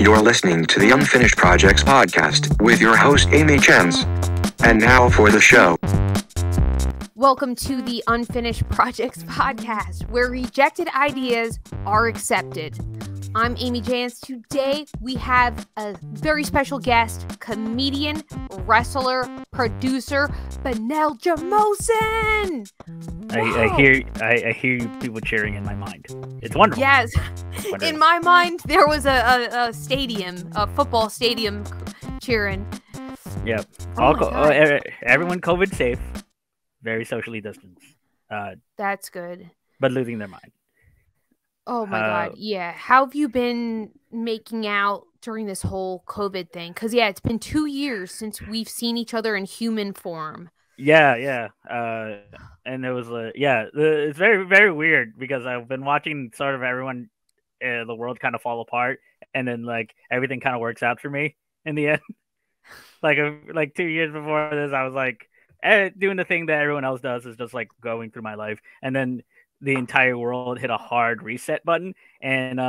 You're listening to the Unfinished Projects podcast with your host, Amy Chance. And now for the show. Welcome to the Unfinished Projects podcast, where rejected ideas are accepted. I'm Amy Jans. Today, we have a very special guest, comedian, wrestler, producer, Benel Germosen. I hear you people cheering in my mind. It's wonderful. Yes. It's wonderful. In my mind, there was a stadium, a football stadium cheering. Yep. Oh everyone COVID safe, very socially distanced. That's good. But losing their mind. Oh my God. Yeah. How have you been making out during this whole COVID thing? Because, yeah, it's been 2 years since we've seen each other in human form. Yeah. Yeah. And it was, it's very, very weird because I've been watching sort of everyone, the world kind of fall apart. And then, like, everything kind of works out for me in the end. like 2 years before this, I was like doing the thing that everyone else does is just like going through my life. And then the entire world hit a hard reset button, and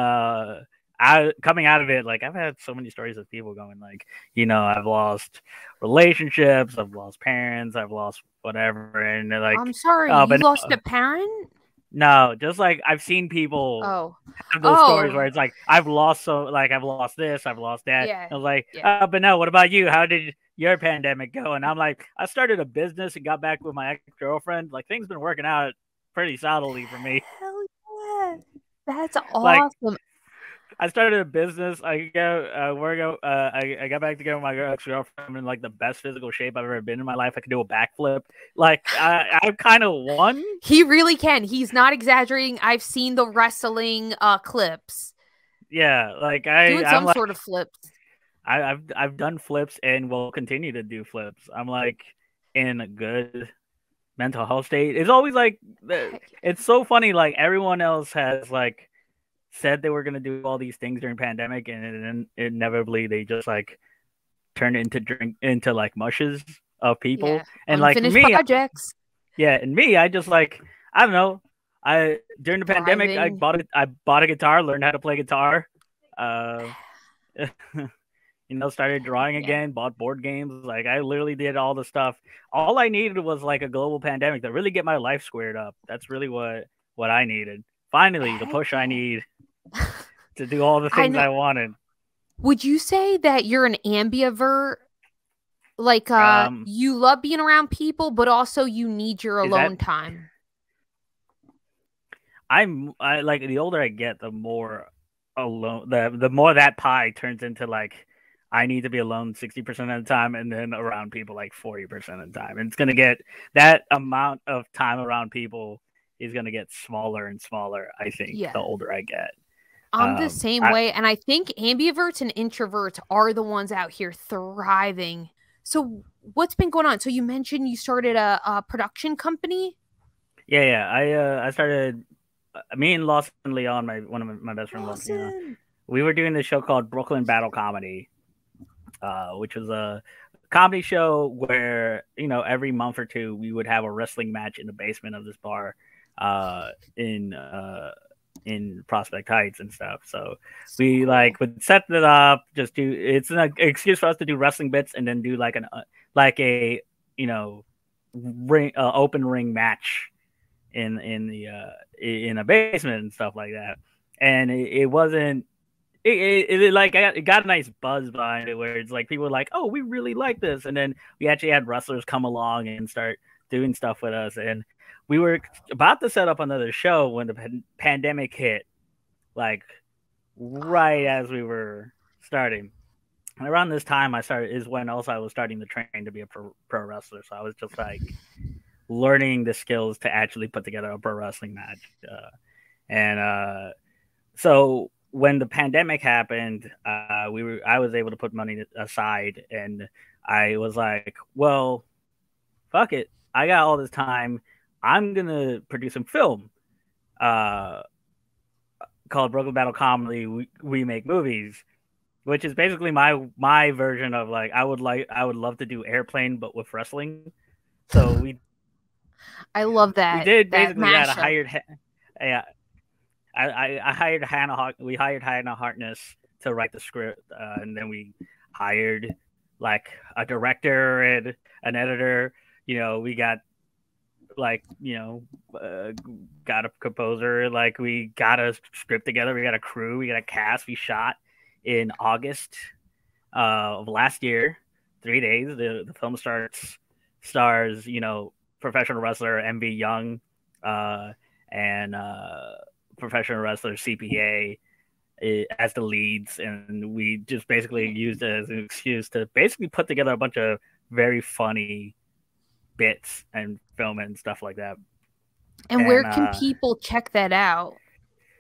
coming out of it, like, I've had so many stories of people going, like, you know, I've lost relationships, I've lost parents, I've lost whatever, and they're like, I'm sorry, you lost a parent? No, just like I've seen people have those stories where it's like, I've lost this, I've lost that. Yeah. I was like, but no, what about you? How did your pandemic go? And I'm like, I started a business and got back with my ex-girlfriend. Like, things been working out pretty solidly for me. Hell yeah, that's awesome. Like, I started a business. I got back together with my ex-girlfriend in like the best physical shape I've ever been in my life. I could do a backflip. Like, I've kind of won. He really can. He's not exaggerating. I've seen the wrestling clips. Yeah, like I'm like, sort of flips. I've done flips and will continue to do flips. I'm like in a good mental health state. It's always like, it's so funny. Like, everyone else has like said they were going to do all these things during pandemic, and inevitably they just like turn into like mushes of people. Yeah. And unfinished, like me, projects. Yeah, and me, I just like, I don't know. I during the pandemic, I bought a guitar, learned how to play guitar. You know, started drawing again, bought board games. Like, I literally did all the stuff. All I needed was like a global pandemic to really get my life squared up. That's really what I needed. Finally, the push I need to do all the things I wanted. Would you say that you're an ambivert? Like, you love being around people, but also you need your alone time. I like, the older I get, the more alone, the more that pie turns into like, I need to be alone 60% of the time, and then around people like 40% of the time. And it's gonna get, that amount of time around people is going to get smaller and smaller, I think, the older I get. I'm the same way. And I think ambiverts and introverts are the ones out here thriving. So what's been going on? So you mentioned you started a production company? Yeah, yeah. I started, me and Lawson Leon, one of my best friends, Lawson Leon, we were doing this show called Brooklyn Battle Comedy, which was a comedy show where, you know, every month or two, we would have a wrestling match in the basement of this bar in Prospect Heights and stuff. So we like would set it up, just do, it's an excuse for us to do wrestling bits and then do like an ring, open ring match in a basement and stuff like that. And it got a nice buzz behind it, where it's like people were like, oh, we really like this. And then we actually had wrestlers come along and start doing stuff with us. And we were about to set up another show when the pandemic hit, like right as we were starting. And around this time I was starting to train to be a pro wrestler. So I was just like learning the skills to actually put together a pro wrestling match. So when the pandemic happened, I was able to put money aside, and I was like, well, fuck it. I got all this time. I'm going to produce some film called Brooklyn Battle Comedy. We Make Movies, which is basically my version of like, I would love to do Airplane, but with wrestling. So we, I love that. We did that basically had hired, yeah. I hired Hannah Hartness to write the script, and then we hired like a director and an editor. You know, we got like, you know, got a composer, like we got a script together, we got a crew, we got a cast. We shot in August of last year, 3 days. The film stars, you know, professional wrestler M.B. Young and professional wrestler C.P.A. as the leads, and we just basically used it as an excuse to basically put together a bunch of very funny bits and film and stuff like that. And where can people check that out?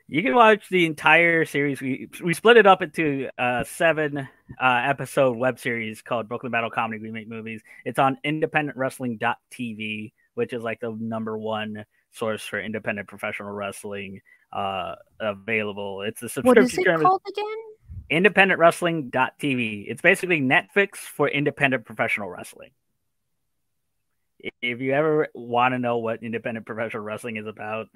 You can watch the entire series. We split it up into a 7-episode web series called Brooklyn Battle Comedy, We Make Movies. It's on independentwrestling.tv, which is like the #1 source for independent professional wrestling available. It's a subscription. What is it called again? Independentwrestling.tv. It's basically Netflix for independent professional wrestling. If you ever want to know what independent professional wrestling is about,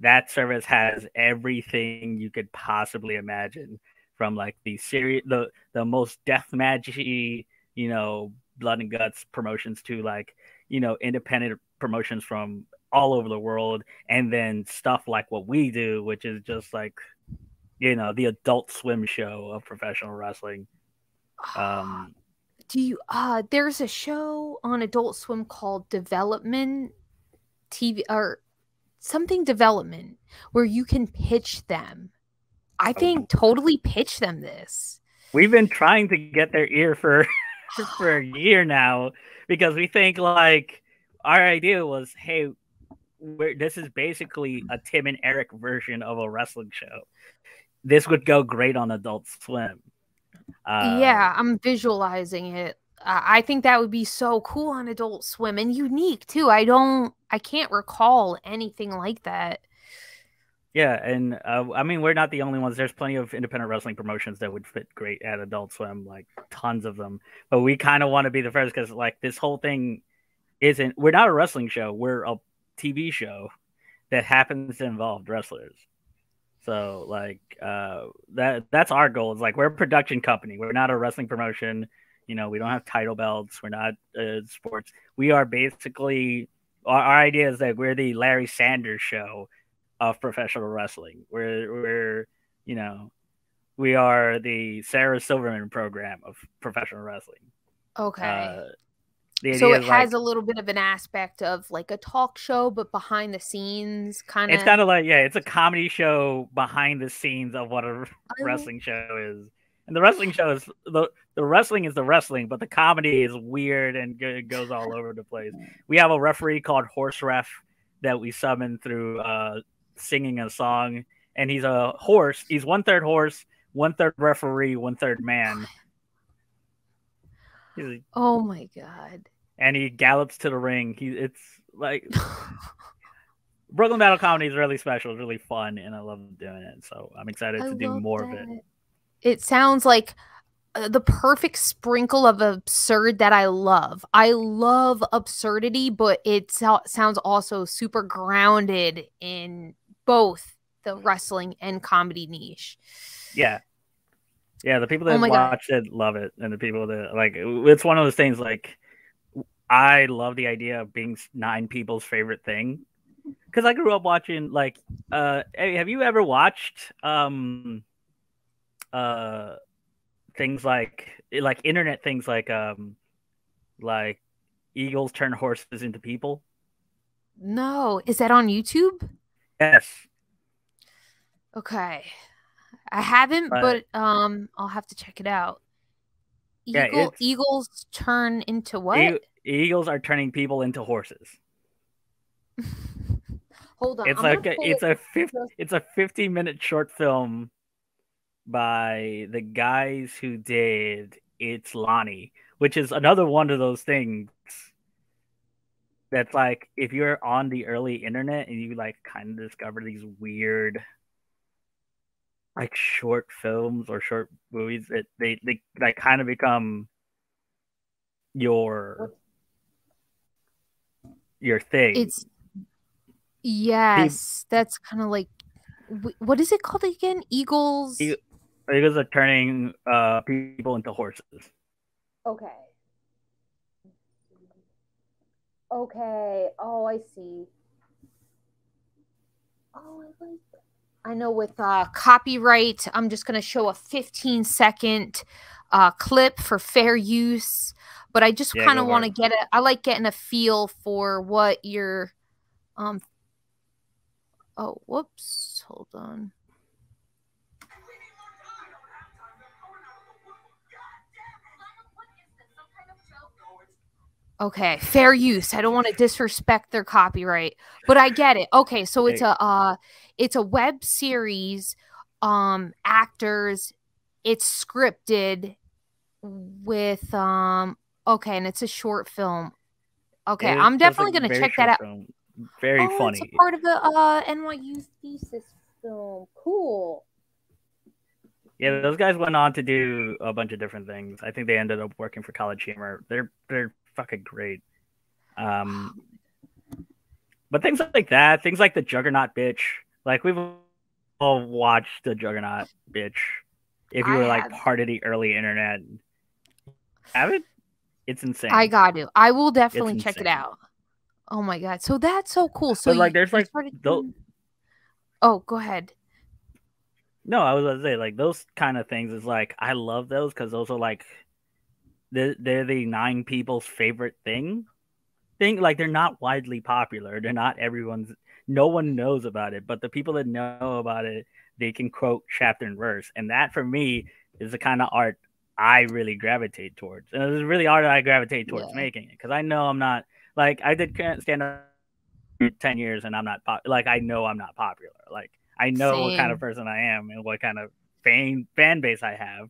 that service has everything you could possibly imagine, from like the serious, the most deathmatchy, you know, blood and guts promotions to like, you know, independent promotions from all over the world, and then stuff like what we do, which is just like, you know, the Adult Swim show of professional wrestling. Do you there's a show on Adult Swim called Development TV or something, Development, where you can pitch them. I think totally pitch them this. We've been trying to get their ear for for a year now, because we think like our idea was, hey, this is basically a Tim and Eric version of a wrestling show. This would go great on Adult Swim. Yeah, I'm visualizing it. I think that would be so cool on Adult Swim, and unique too. I can't recall anything like that. Yeah, and I mean, we're not the only ones. There's plenty of independent wrestling promotions that would fit great at Adult Swim, like tons of them. But we kind of want to be the first, because like this whole thing isn't. We're not a wrestling show. We're a TV show that happens to involve wrestlers. So like that's our goal. It's like, we're a production company. We're not a wrestling promotion. You know, we don't have title belts. We're not sports. We are basically, our idea is that we're the Larry Sanders show of professional wrestling. We're you know, we are the Sarah Silverman program of professional wrestling. Okay. So it has like a little bit of an aspect of like a talk show, but behind the scenes kind of. It's kind of like, yeah, it's a comedy show behind the scenes of what a wrestling show is. And the wrestling show is the wrestling is the wrestling, but the comedy is weird and it goes all over the place. We have a referee called Horse Ref that we summon through singing a song, and he's a horse. He's 1/3 horse, 1/3 referee, 1/3 man. Oh my god! And he gallops to the ring. It's like Brooklyn Battle Comedy is really special, it's really fun, and I love doing it. So I'm excited to do more of it. It sounds like the perfect sprinkle of absurd that I love. I love absurdity, but it sounds also super grounded in both the wrestling and comedy niche. Yeah. Yeah, the people that watch it love it, and the people that like it's one of those things. Like, I love the idea of being 9 people's favorite thing, because I grew up watching like. Have you ever watched things like internet things like Eagles Turn Horses Into People? No, is that on YouTube? Yes. Okay. I haven't, but I'll have to check it out. Eagles turn into what? Eagles are turning people into horses. Hold on, it's a 50-minute short film by the guys who did It's Lonnie, which is another one of those things that's like, if you're on the early internet and you like kind of discover these weird like short films or short movies that they kind of become your thing. It's that's kind of like, what is it called again? Eagles Or you guys are turning people into horses. Okay. Okay. Oh, I see. Oh, I like that. I know with copyright, I'm just going to show a 15-second clip for fair use. But I just kind of want to get it. I like getting a feel for what you're. Oh, whoops. Hold on. Okay, fair use. I don't want to disrespect their copyright, but I get it. Okay, so it's a web series, actors, it's scripted with okay, and it's a short film. Okay, I'm definitely gonna check that out. Very funny. It's a part of the NYU thesis film. Cool. Yeah, those guys went on to do a bunch of different things. I think they ended up working for CollegeHumor. They're fucking great. But things like that, things like the Juggernaut Bitch, like we've all watched the Juggernaut Bitch. If you were like part of the early internet, it's insane. I got to. I will definitely check it out. Oh my god! So that's so cool. So like, there's like oh, go ahead. No, I was gonna say like those kind of things is like I love those because those are like. They're the nine people's favorite thing. Like they're not widely popular. They're not everyone's. No one knows about it. But the people that know about it, they can quote chapter and verse. And that for me is the kind of art I really gravitate towards. And it's really art I gravitate towards making it because I know I'm not like I did stand up for 10 years and I'm not like I know I'm not popular. Like I know what kind of person I am and what kind of fan base I have.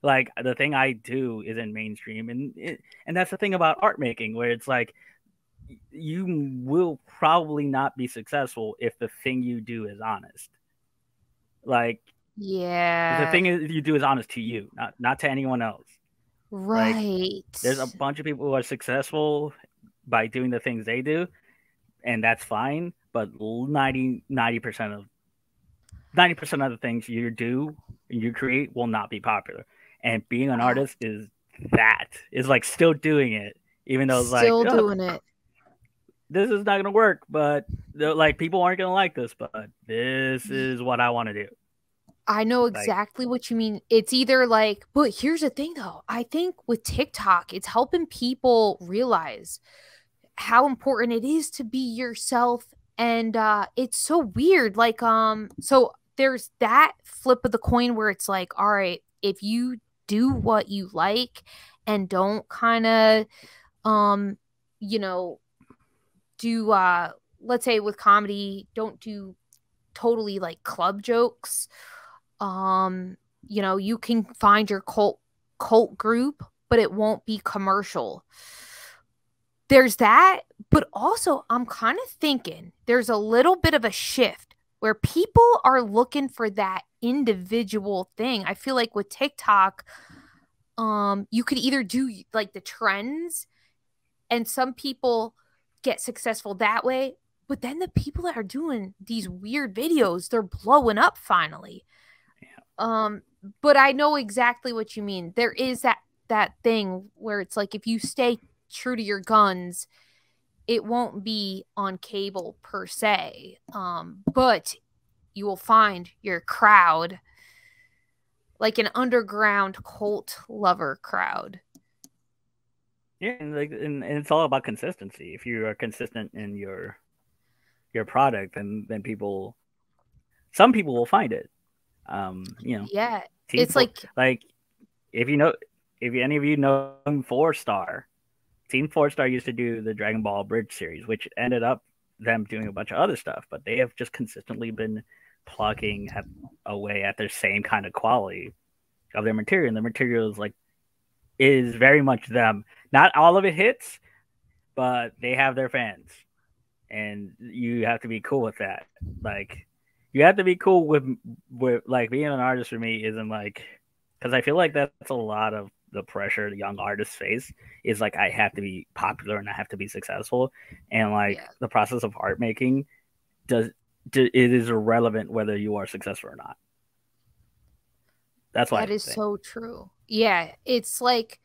Like the thing I do isn't mainstream, and that's the thing about art making, where it's like you will probably not be successful if the thing you do is honest. Like, yeah, the thing you do is honest to you, not to anyone else. Right. Like, there's a bunch of people who are successful by doing the things they do, and that's fine. But 90% of the things you do and you create will not be popular. And being an artist is like still doing it, even though it's like still doing it. This is not gonna work, but like people aren't gonna like this. But this is what I want to do. I know exactly like, what you mean. It's either like, but here's the thing though. I think with TikTok, it's helping people realize how important it is to be yourself, and it's so weird. Like, so there's that flip of the coin where it's like, all right, if you do what you like and don't kind of, you know, do, let's say with comedy, don't do totally like club jokes. You know, you can find your cult group, but it won't be commercial. There's that. But also I'm kind of thinking there's a little bit of a shift where people are looking for that individual thing. I feel like with TikTok, you could either do like the trends and some people get successful that way, but then the people that are doing these weird videos, they're blowing up finally. Yeah. But I know exactly what you mean. There is that thing where it's like, if you stay true to your guns, it won't be on cable per se, but you will find your crowd, like an underground cult lover crowd. Yeah, and it's all about consistency. If you are consistent in your product, then some people will find it. You know. Yeah, it's like if any of you know Four Star. Team 4 Star used to do the Dragon Ball Bridge series, which ended up them doing a bunch of other stuff, but they have just consistently been plucking away at their same kind of quality of their material. And the material is very much them. Not all of it hits, but they have their fans. And you have to be cool with that. Like you have to be cool with like being an artist for me isn't like, because I feel like that's a lot of the pressure the young artists face is like I have to be popular and I have to be successful, and the process of art making it is irrelevant whether you are successful or not. That's why that is so true. Yeah, it's like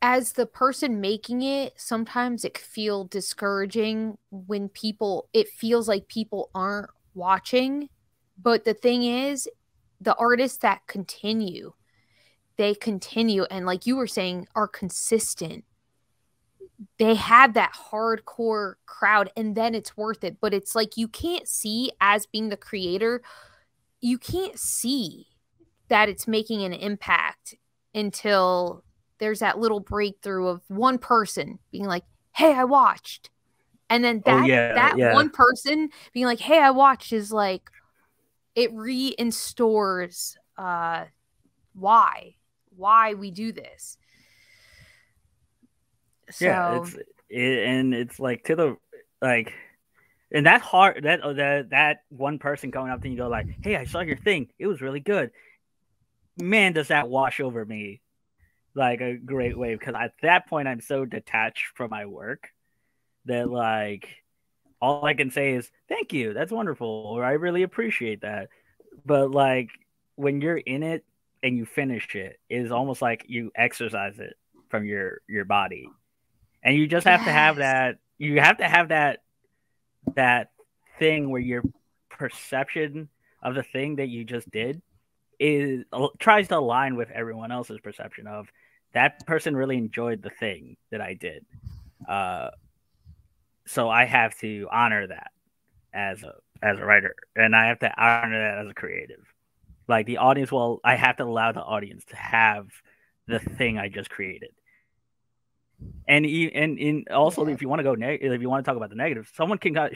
as the person making it, sometimes it feels discouraging when people, it feels like people aren't watching. But the thing is, the artists that continue, they continue. And like you were saying, are consistent. They have that hardcore crowd and then it's worth it. But it's like, you can't see, as being the creator, you can't see that it's making an impact until there's that little breakthrough of one person being like, hey, I watched. And then that, one person being like, hey, I watched, is like, it reinstores why we do this. So. Yeah, it's like to the, like, and that hard, that one person coming up to you go like, hey, I saw your thing. It was really good. Man, does that wash over me like a great wave, because at that point I'm so detached from my work that like all I can say is thank you, that's wonderful, or I really appreciate that. But like when you're in it and you finish it, it's almost like you exercise it from your body, and you just have to have that, you have to have that thing where your perception of the thing that you just did is tries to align with everyone else's perception of that person really enjoyed the thing that I did. So I have to honor that as a writer, and I have to honor that as a creative. Like the audience, well, I have to allow the audience to have the thing I just created. And also, if you want to go negative, if you want to talk about the negative, someone people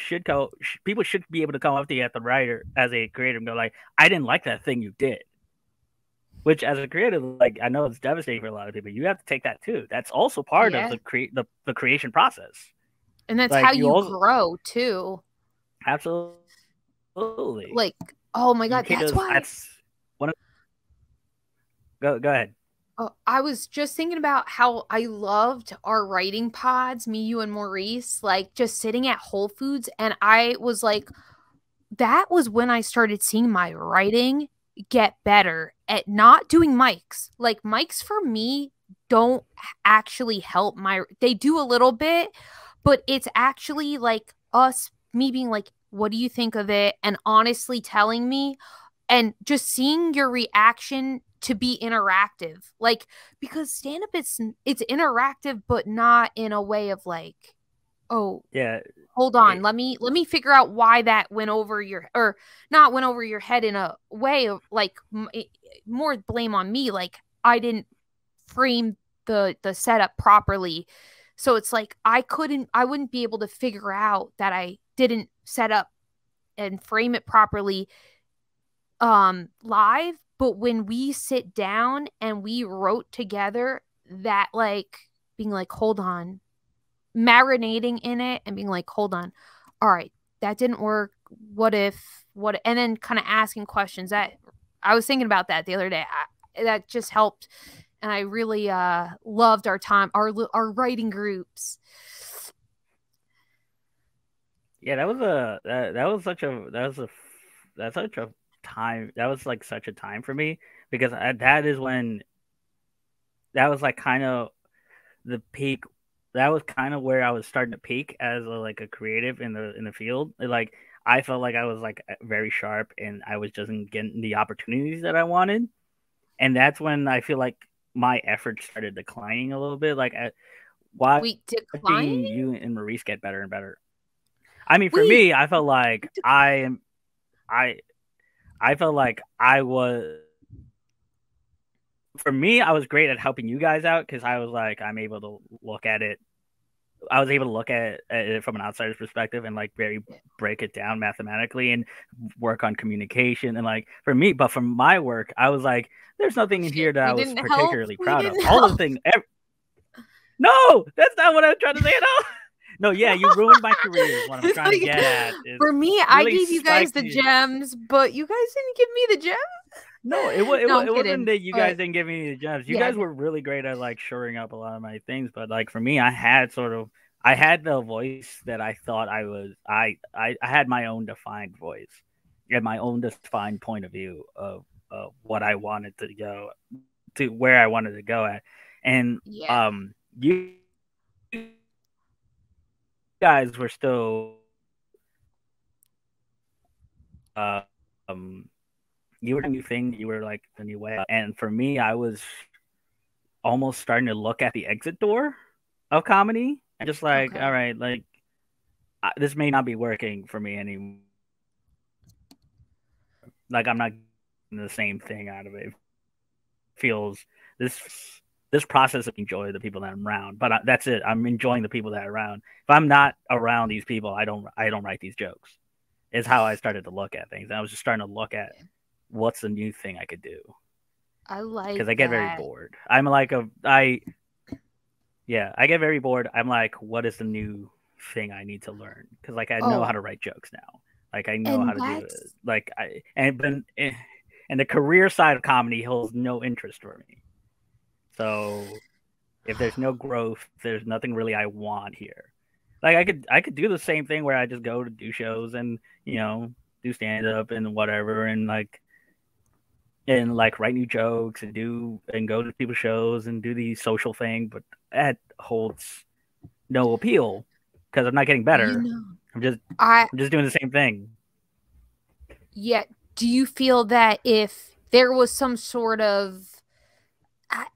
should be able to come up to you at the writer as a creative and go like, I didn't like that thing you did. Which as a creative, like, I know it's devastating for a lot of people. You have to take that too. That's also part of the creation process. And that's like, how you also grow too. Absolutely. Like, oh my God, that's why. That's one of... Go ahead. Oh, I was just thinking about how I loved our writing pods, me, you, and Maurice, like just sitting at Whole Foods. And I was like, that was when I started seeing my writing get better at not doing mics. Like mics for me don't actually help they do a little bit, but it's actually like me being like, what do you think of it? And honestly telling me, and just seeing your reaction to be interactive. Like, because stand-up, it's interactive, but not in a way of like, oh yeah, hold on, let me figure out why that went over your, or not went over your head, in a way of like more blame on me, like I didn't frame the setup properly. So it's like I wouldn't be able to figure out that I didn't set up and frame it properly live. But when we sit down and we wrote together, that like being like, hold on, marinating in it and being like, hold on, all right, that didn't work. What if, and then kind of asking questions. That I was thinking about that the other day. That just helped. And I really loved our time, our writing groups. Yeah, that was such a time for me, because that is when that was like kind of the peak. That was kind of where I was starting to peak as a creative in the field. Like I felt like I was like very sharp, and I was just getting the opportunities that I wanted. And that's when I feel like my efforts started declining a little bit. Like watching you and Maurice get better and better. I mean, for me, I felt like I was great at helping you guys out, because I was like, I was able to look at it from an outsider's perspective and like very break it down mathematically and work on communication. And like for me, but from my work, I was like, there's nothing in here that I was particularly proud of. All the things. No, that's not what I was trying to say at all. No, yeah, you ruined my career is what I'm trying to get at. For me, really, I gave you guys the gems, but you guys didn't give me the gems. No, it wasn't that you guys didn't give me the gems. You guys were really great at like shoring up a lot of my things, but like for me, I had the voice that I thought I was. I had my own defined voice and my own defined point of view of what I wanted to go to, where I wanted to go at. And yeah. You guys were still you were a new thing, you were like the new way. And for me, I was almost starting to look at the exit door of comedy and just like, okay, all right, like this may not be working for me anymore. Like, I'm not getting the same thing out of it. It feels this process of enjoying the people that I'm around, but that's it. I'm enjoying the people that are around. If I'm not around these people, I don't write these jokes. Is how I started to look at things. And I was just starting to look at what's the new thing I could do. I like, because I get very bored. I'm like I get very bored. I'm like, what is the new thing I need to learn? Because like I know how to write jokes now. Like I know how to do it. Like and the career side of comedy holds no interest for me. So if there's no growth, there's nothing really I want here. Like I could do the same thing where I just go to do shows and, you know, do stand up and whatever, and write new jokes and go to people's shows and do the social thing, but that holds no appeal because I'm not getting better. You know, I'm just doing the same thing. Yeah. Do you feel that if there was some sort of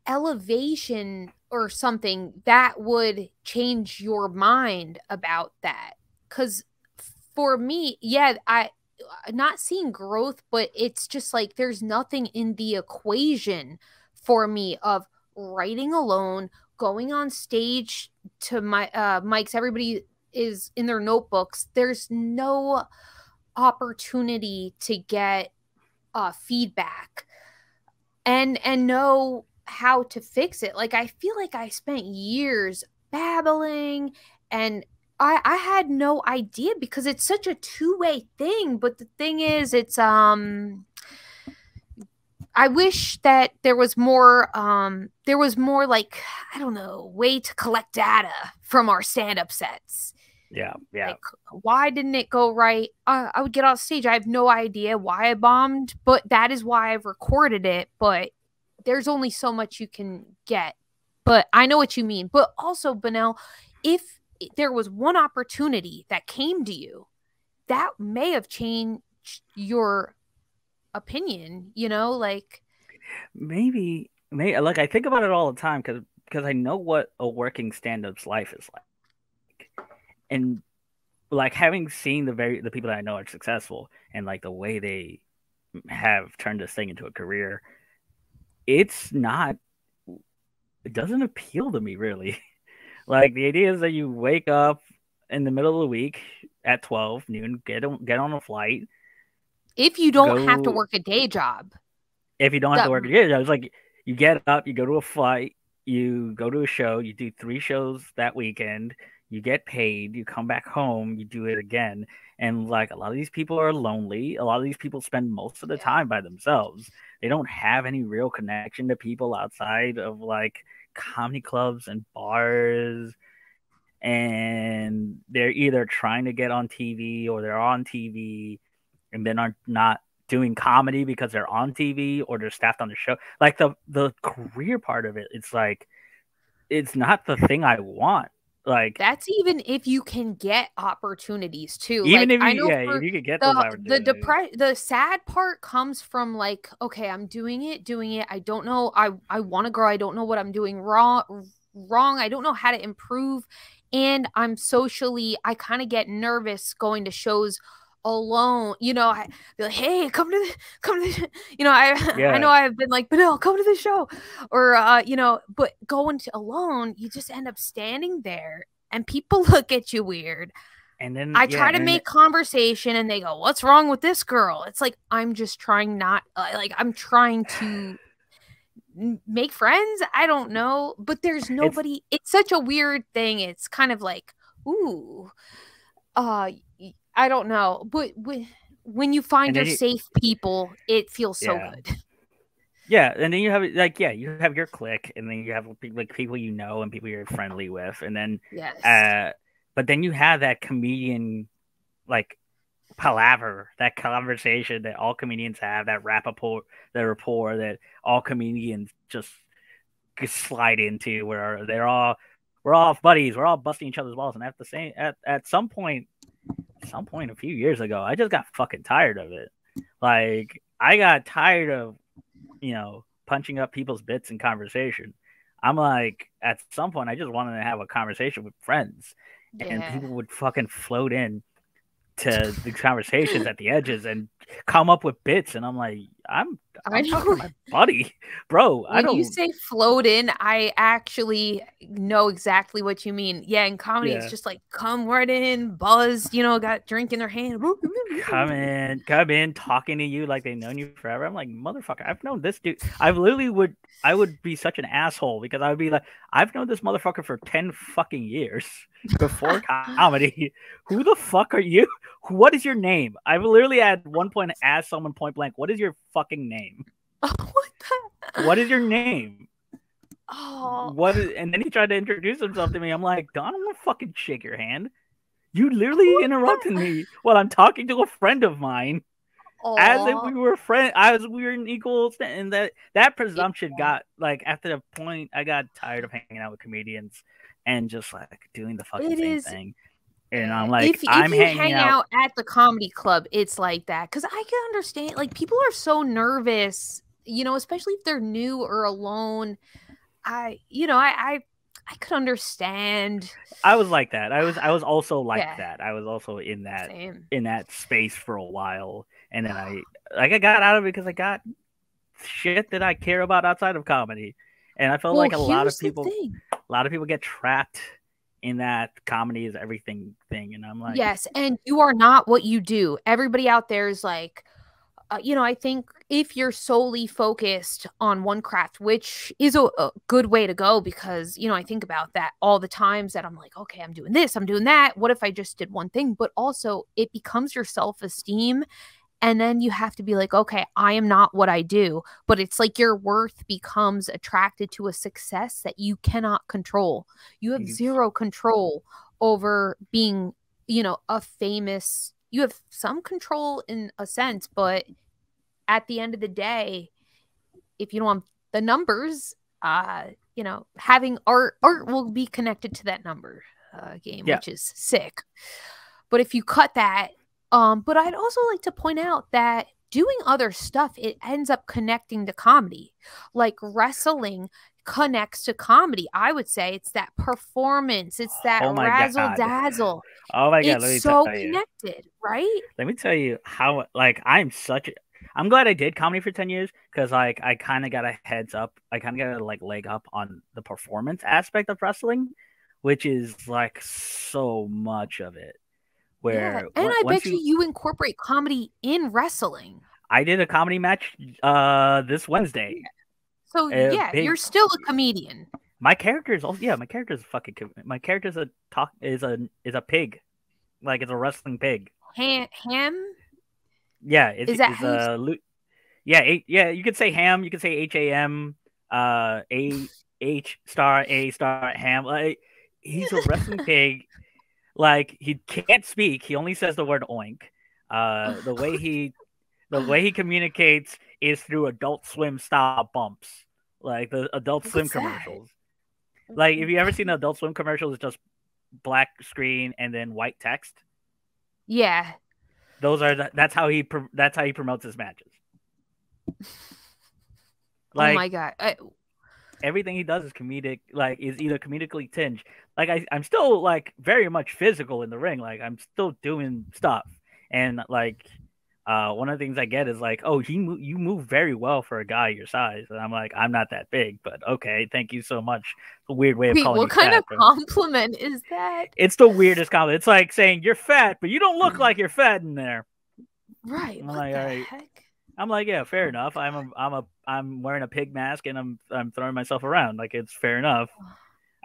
elevation or something that would change your mind about that? Because for me, yeah, I not seeing growth, but it's just like there's nothing in the equation for me of writing alone, going on stage to my mics. Everybody is in their notebooks. There's no opportunity to get feedback and know how to fix it. Like I feel like I spent years babbling and I had no idea, because it's such a two-way thing. But the thing is, it's I wish that there was more like, I don't know, way to collect data from our stand-up sets. Yeah, yeah. Like, why didn't it go right? I would get off stage. I have no idea why I bombed, but that is why I've recorded it. But there's only so much you can get. But I know what you mean. But also, Benel, if there was one opportunity that came to you that may have changed your opinion, you know, like maybe like I think about it all the time because I know what a working stand-up's life is like, and like having seen the people that I know are successful and like the way they have turned this thing into a career, it doesn't appeal to me really. Like the idea is that you wake up in the middle of the week at 12 noon, get on a flight. If you don't have to work a day job. If you don't have to work a day job, it's like you get up, you go to a flight, you go to a show, you do 3 shows that weekend, you get paid, you come back home, you do it again. And like a lot of these people are lonely. A lot of these people spend most of the time by themselves. They don't have any real connection to people outside of like comedy clubs and bars, and they're either trying to get on TV or they're on TV and then are not doing comedy because they're on TV or they're staffed on the show. Like the career part of it, it's like it's not the thing I want. Like that's even if you can get opportunities too. Even like, if you could get those opportunities. The sad part comes from like, okay, I'm doing it. I don't know. I want to grow. I don't know what I'm doing wrong. I don't know how to improve. And I'm socially, I kind of get nervous going to shows alone. You know, I be like, hey, come to the, you know, I know I've been like, Benel, come to the show, or you know, but going to alone, you just end up standing there and people look at you weird. And then I try to make conversation and they go, what's wrong with this girl? It's like, I'm just trying not like I'm trying to make friends. I don't know, but there's nobody. It's such a weird thing. It's kind of like, ooh, I don't know, but when you find your safe people, it feels so good. Yeah, and then you have like, yeah, you have your clique, and then you have like people you know and people you're friendly with, and then but then you have that comedian like palaver, that conversation that all comedians have, that rapport that all comedians just slide into, where we're all buddies, we're all busting each other's balls. And at some point a few years ago, I just got fucking tired of it. Like, I got tired of, you know, punching up people's bits in conversation. I'm like, at some point, I just wanted to have a conversation with friends, and people would fucking float in to the conversations at the edges and come up with bits, and I'm like, I'm talking to my buddy, bro. When you say float in, I actually know exactly what you mean. Yeah, in comedy, it's just like come right in, buzz, you know, got drink in their hand, come in, talking to you like they've known you forever. I'm like, motherfucker, I've known this dude. I would be such an asshole because I would be like, I've known this motherfucker for 10 fucking years before comedy. Who the fuck are you? What is your name? I've literally at one point asked someone point blank, what is your fucking name? Oh, what is your name? Oh, and then he tried to introduce himself to me. I'm like, Don, I'm gonna fucking shake your hand. You literally interrupted me while I'm talking to a friend of mine. Aww. As if we were friends, as we were an equal. And that presumption got, like, after the point, I got tired of hanging out with comedians and just like doing the fucking same thing. And I'm like, if you hang out at the comedy club, it's like that. Because I can understand, like, people are so nervous, you know, especially if they're new or alone. I could understand. I was like that. I was also like that. I was also in that space for a while, and then I got out of it because I got shit that I care about outside of comedy, and I felt like a lot of people get trapped in that comedy is everything thing. And I'm like, yes, and you are not what you do. Everybody out there is like, you know, I think if you're solely focused on one craft, which is a good way to go, because, you know, I think about that all the times that I'm like, okay, I'm doing this, I'm doing that. What if I just did one thing? But also it becomes your self-esteem. And then you have to be like, okay, I am not what I do. But it's like your worth becomes attracted to a success that you cannot control. You have zero control over being, you know, a famous. You have some control in a sense, but at the end of the day, if you don't want the numbers, you know, having art will be connected to that number game, which is sick. But if you cut that, but I'd also like to point out that doing other stuff, it ends up connecting to comedy. Like wrestling connects to comedy. I would say it's that performance. It's that razzle-dazzle. Oh, my God. It's so connected, right? Let me tell you how, like, I'm glad I did comedy for 10 years because, like, I kind of got a heads up. I kind of got a, like, leg up on the performance aspect of wrestling, which is, like, so much of it. Where and I bet you incorporate comedy in wrestling. I did a comedy match this Wednesday. So you're still a comedian. My character is a pig. Like, it's a wrestling pig. Ham? Yeah, you could say ham, you could say HAM, A star ham. Like, he's a wrestling pig. Like, he can't speak. He only says the word oink. The way he communicates is through Adult Swim style bumps, like the Adult Swim commercials. Like, if you ever seen the Adult Swim commercials, it's just black screen and then white text. Yeah, those are that's how he promotes his matches. Like, oh my God. Everything he does is comedic, like, is either comedically tinged. Like, I'm still, like, very much physical in the ring. Like, I'm still doing stuff. And, like, one of the things I get is, like, oh, you move very well for a guy your size. And I'm like, I'm not that big, but okay, thank you so much. It's a weird way of calling you fat. What kind of compliment is that? It's the weirdest compliment. It's like saying, you're fat, but you don't look like you're fat in there. Right. I'm like, all right. I'm like, yeah, fair enough. I'm wearing a pig mask and I'm throwing myself around. Like, it's fair enough.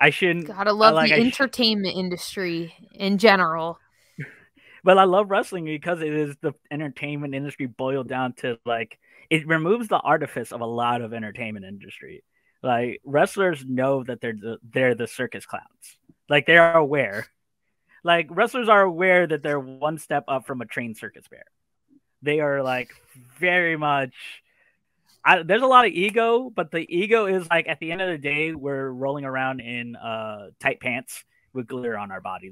I shouldn't. Gotta love the entertainment industry in general. But I love wrestling because it is the entertainment industry boiled down to, like, it removes the artifice of a lot of entertainment industry. Like, wrestlers know that they're the circus clowns. Like, they are aware. Like, wrestlers are aware that they're one step up from a trained circus bear. They are, like, very much... there's a lot of ego, but the ego is, like, at the end of the day, we're rolling around in tight pants with glitter on our body.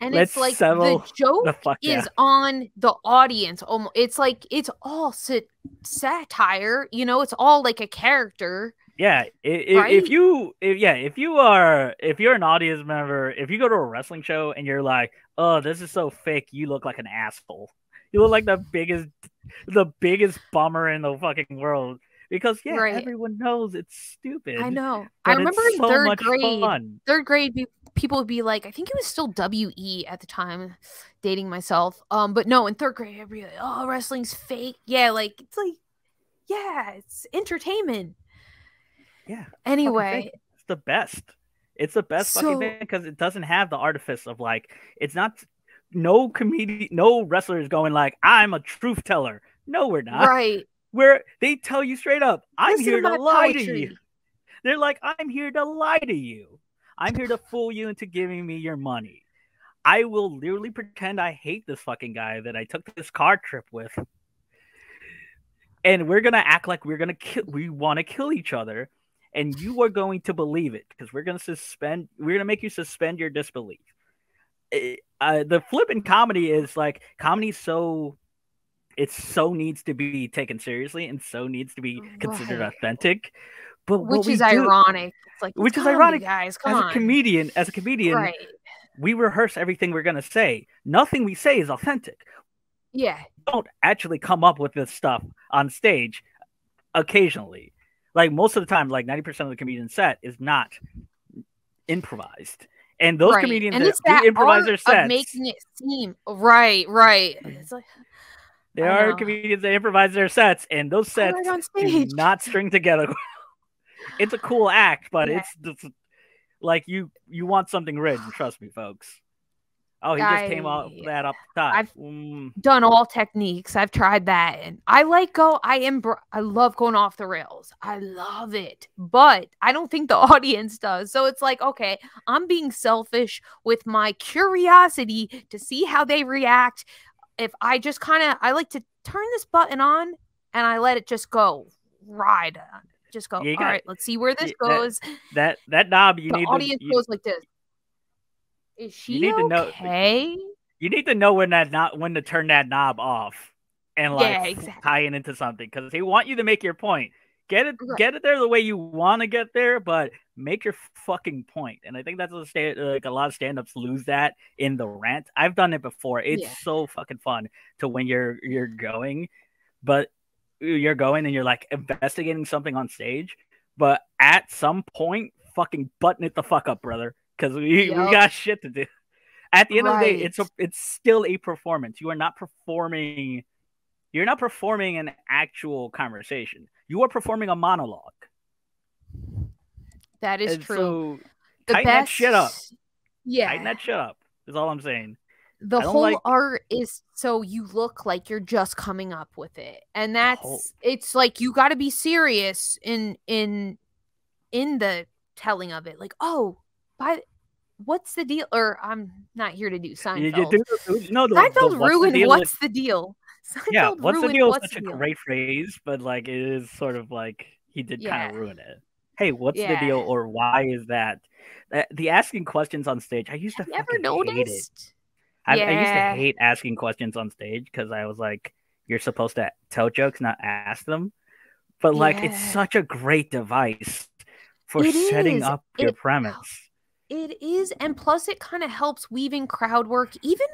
It's like the joke is on the audience. Almost, it's like it's all satire. You know, it's all like a character. Yeah, right? if you're an audience member, if you go to a wrestling show and you're like, oh, this is so fake, you look like an asshole. You look like the biggest bummer in the fucking world. Because, yeah, right. Everyone knows it's stupid. I know. I remember in third grade, people would be like, I think it was still WE at the time, dating myself. But no, in third grade, I'd be like, oh, wrestling's fake. Yeah, like, it's entertainment. Yeah. Anyway. It's the best. It's the best fucking thing because it doesn't have the artifice of, like, it's not, no comedian, no wrestler is going like, I'm a truth teller. No, we're not. Right. Where they tell you straight up, I'm here to lie to you. They're like, I'm here to lie to you. I'm here to fool you into giving me your money. I will literally pretend I hate this fucking guy that I took this car trip with. And we're going to act like we want to kill each other. And you are going to believe it because we're going to make you suspend your disbelief. The flippant comedy is like, comedy's so... It so needs to be taken seriously and so needs to be considered authentic, but which is ironic. It's like, which is ironic, guys. As a comedian, right. We rehearse everything we're gonna say. Nothing we say is authentic. Yeah, we don't actually come up with this stuff on stage. Occasionally, like most of the time, like 90% of the comedian set is not improvised. And those comedians that improvise their sets, making it seem right. It's like. There are comedians that improvise their sets, and those sets do not string together. It's a cool act, but it's like you want something rich. Trust me, folks. Oh, he just came off that up the top. I've done all techniques. I've tried that, and I love going off the rails. I love it, but I don't think the audience does. So it's like, okay, I'm being selfish with my curiosity to see how they react. If I just I like to turn this button on and I let it just go ride on it. Just go. Yeah, all right, let's see where this goes. That knob you the need. The audience goes like this. Is she okay? You need to know when to turn that knob off and like tie it into something because they want you to make your point. Get it there the way you want to get there, but make your fucking point. And I think that's what like a lot of stand-ups lose that in the rant. I've done it before. It's so fucking fun to when you're going and you're like investigating something on stage, but at some point, fucking button it the fuck up, brother, because we got shit to do. At the end of the day, it's still a performance. You are not performing. You're not performing an actual conversation. You are performing a monologue. That is true. So, tighten that shit up. Yeah. Tighten that shit up is all I'm saying. The whole art is so you look like you're just coming up with it. And it's like you got to be serious in the telling of it. Like, oh, what's the deal? Or I'm not here to do Seinfeld. Seinfeld ruined what's the deal. Yeah, what's the deal is such a great phrase, but like it is sort of like he did kind of ruin it. Hey, what's the deal, or why is that? The asking questions on stage, I used to fucking hate it. I used to hate asking questions on stage because I was like, you're supposed to tell jokes, not ask them. But like, it's such a great device for setting up your premise. It is, and plus it kind of helps weave in crowd work. Even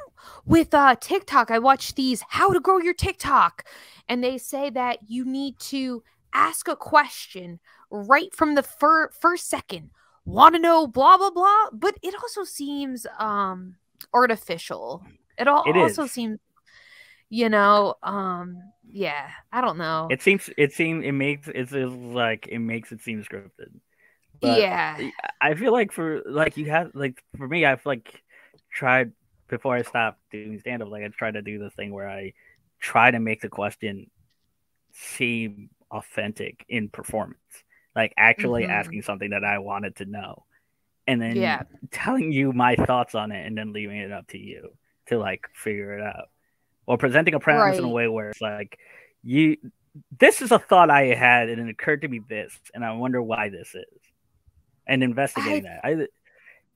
with TikTok, I watch these how to grow your TikTok, and they say that you need to ask a question right from the first second. Want to know blah blah blah, but it also seems artificial. It also seems, you know, I don't know. It makes it seem scripted. But I feel like for me, I've like tried before I stopped doing stand up. Like I tried to do this thing where I try to make the question seem authentic in performance, like actually asking something that I wanted to know, and then telling you my thoughts on it and then leaving it up to you to like figure it out, or presenting a premise in a way where it's like, you, this is a thought I had and it occurred to me this, and I wonder why this is, and investigating that.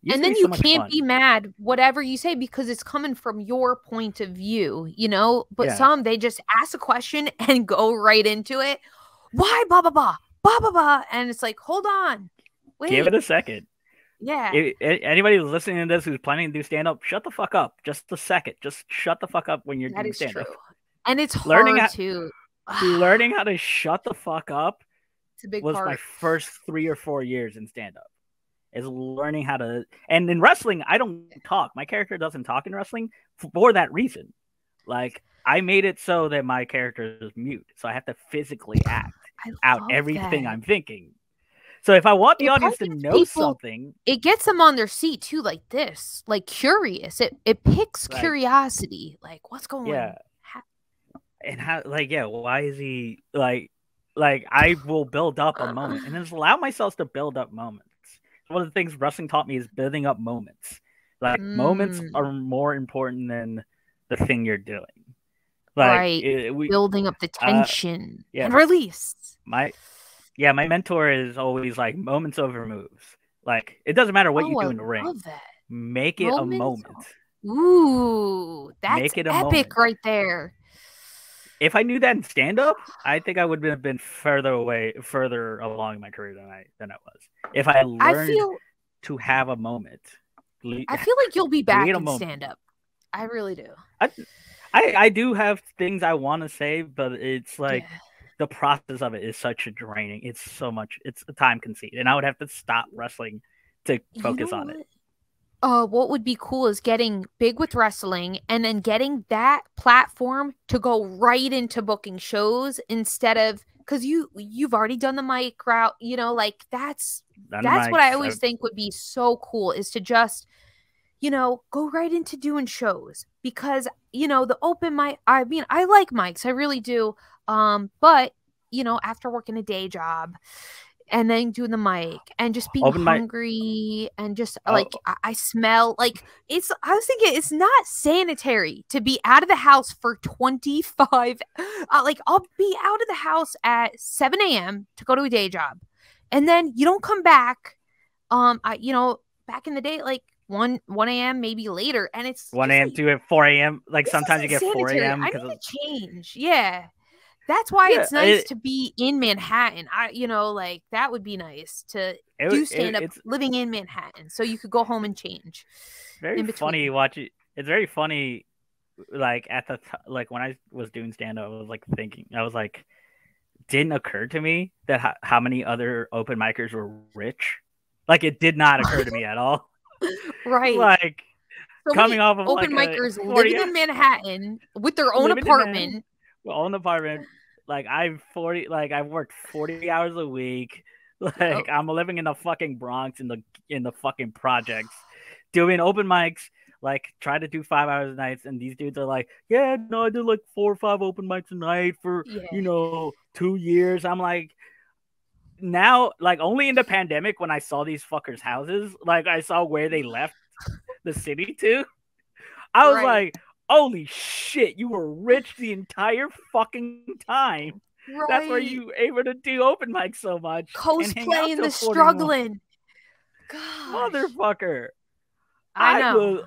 And then you can't be mad whatever you say because it's coming from your point of view, you know? But some, they just ask a question and go right into it. Why blah, blah, blah, blah, blah, blah. And it's like, hold on. Wait. Give it a second. Yeah. Anybody who's listening to this who's planning to do stand-up, shut the fuck up. Just a second. Just shut the fuck up when you're doing stand-up. True. And it's hard to... learning how to shut the fuck up was my first 3 or 4 years in stand-up. Is learning how to, and in wrestling, I don't talk. My character doesn't talk in wrestling for that reason. Like, I made it so that my character is mute, so I have to physically act out everything I'm thinking. So if I want the audience to know something, it gets them on their seat too, like this, like curious. It picks curiosity, like what's going on, and how, like, why is he like I will build up a moment, and just allow myself to build up moments. One of the things wrestling taught me is building up moments. Like moments are more important than the thing you're doing. Like building up the tension and release. My mentor is always like moments over moves. Like it doesn't matter what you do in the ring. Make it a moment. Ooh, that's epic right there. If I knew that in stand-up, I think I would have been further along in my career than I was. If I learned to have a moment. I feel like you'll be back in stand-up. I really do. I do have things I want to say, but it's like the process of it is such a draining. It's so much. It's a time conceit, and I would have to stop wrestling to focus on it. What would be cool is getting big with wrestling and then getting that platform to go right into booking shows instead of, because you've already done the mic route, you know, like that's what I always think would be so cool is to just, you know, go right into doing shows because, you know, the open mic, I mean, I like mics, I really do. But you know, after working a day job, and then doing the mic and just being hungry and just like, I smell like it's, I was thinking it's not sanitary to be out of the house for 25. Like I'll be out of the house at 7 AM to go to a day job. And then you don't come back. You know, back in the day, like 1 AM, maybe later. And it's 1 AM like, 2 and 4 AM. Like sometimes you get sanitary. 4 AM. I need to change. Yeah. That's why it's nice to be in Manhattan. You know, like that would be nice to do stand up living in Manhattan, so you could go home and change. Very funny watching. It's very funny. Like at the like when I was doing stand up, I was like thinking. I was like, didn't occur to me that how many other open micers were rich. Like it did not occur to me at all. Right. Like so coming off of open like micers living in Manhattan with their own apartment. Own apartment, like I'm 40, like I've worked 40 hours a week, like I'm living in the fucking Bronx in the fucking projects, doing open mics, like try to do 5 hours a night, and these dudes are like, yeah, no, I did like 4 or 5 open mics a night for you know 2 years. I'm like, now like only in the pandemic when I saw these fuckers' houses, like I saw where they left the city to, I was like, holy shit, you were rich the entire fucking time. Right. That's why you were able to do open mic so much. Cosplaying the struggling. Gosh. Motherfucker. I know.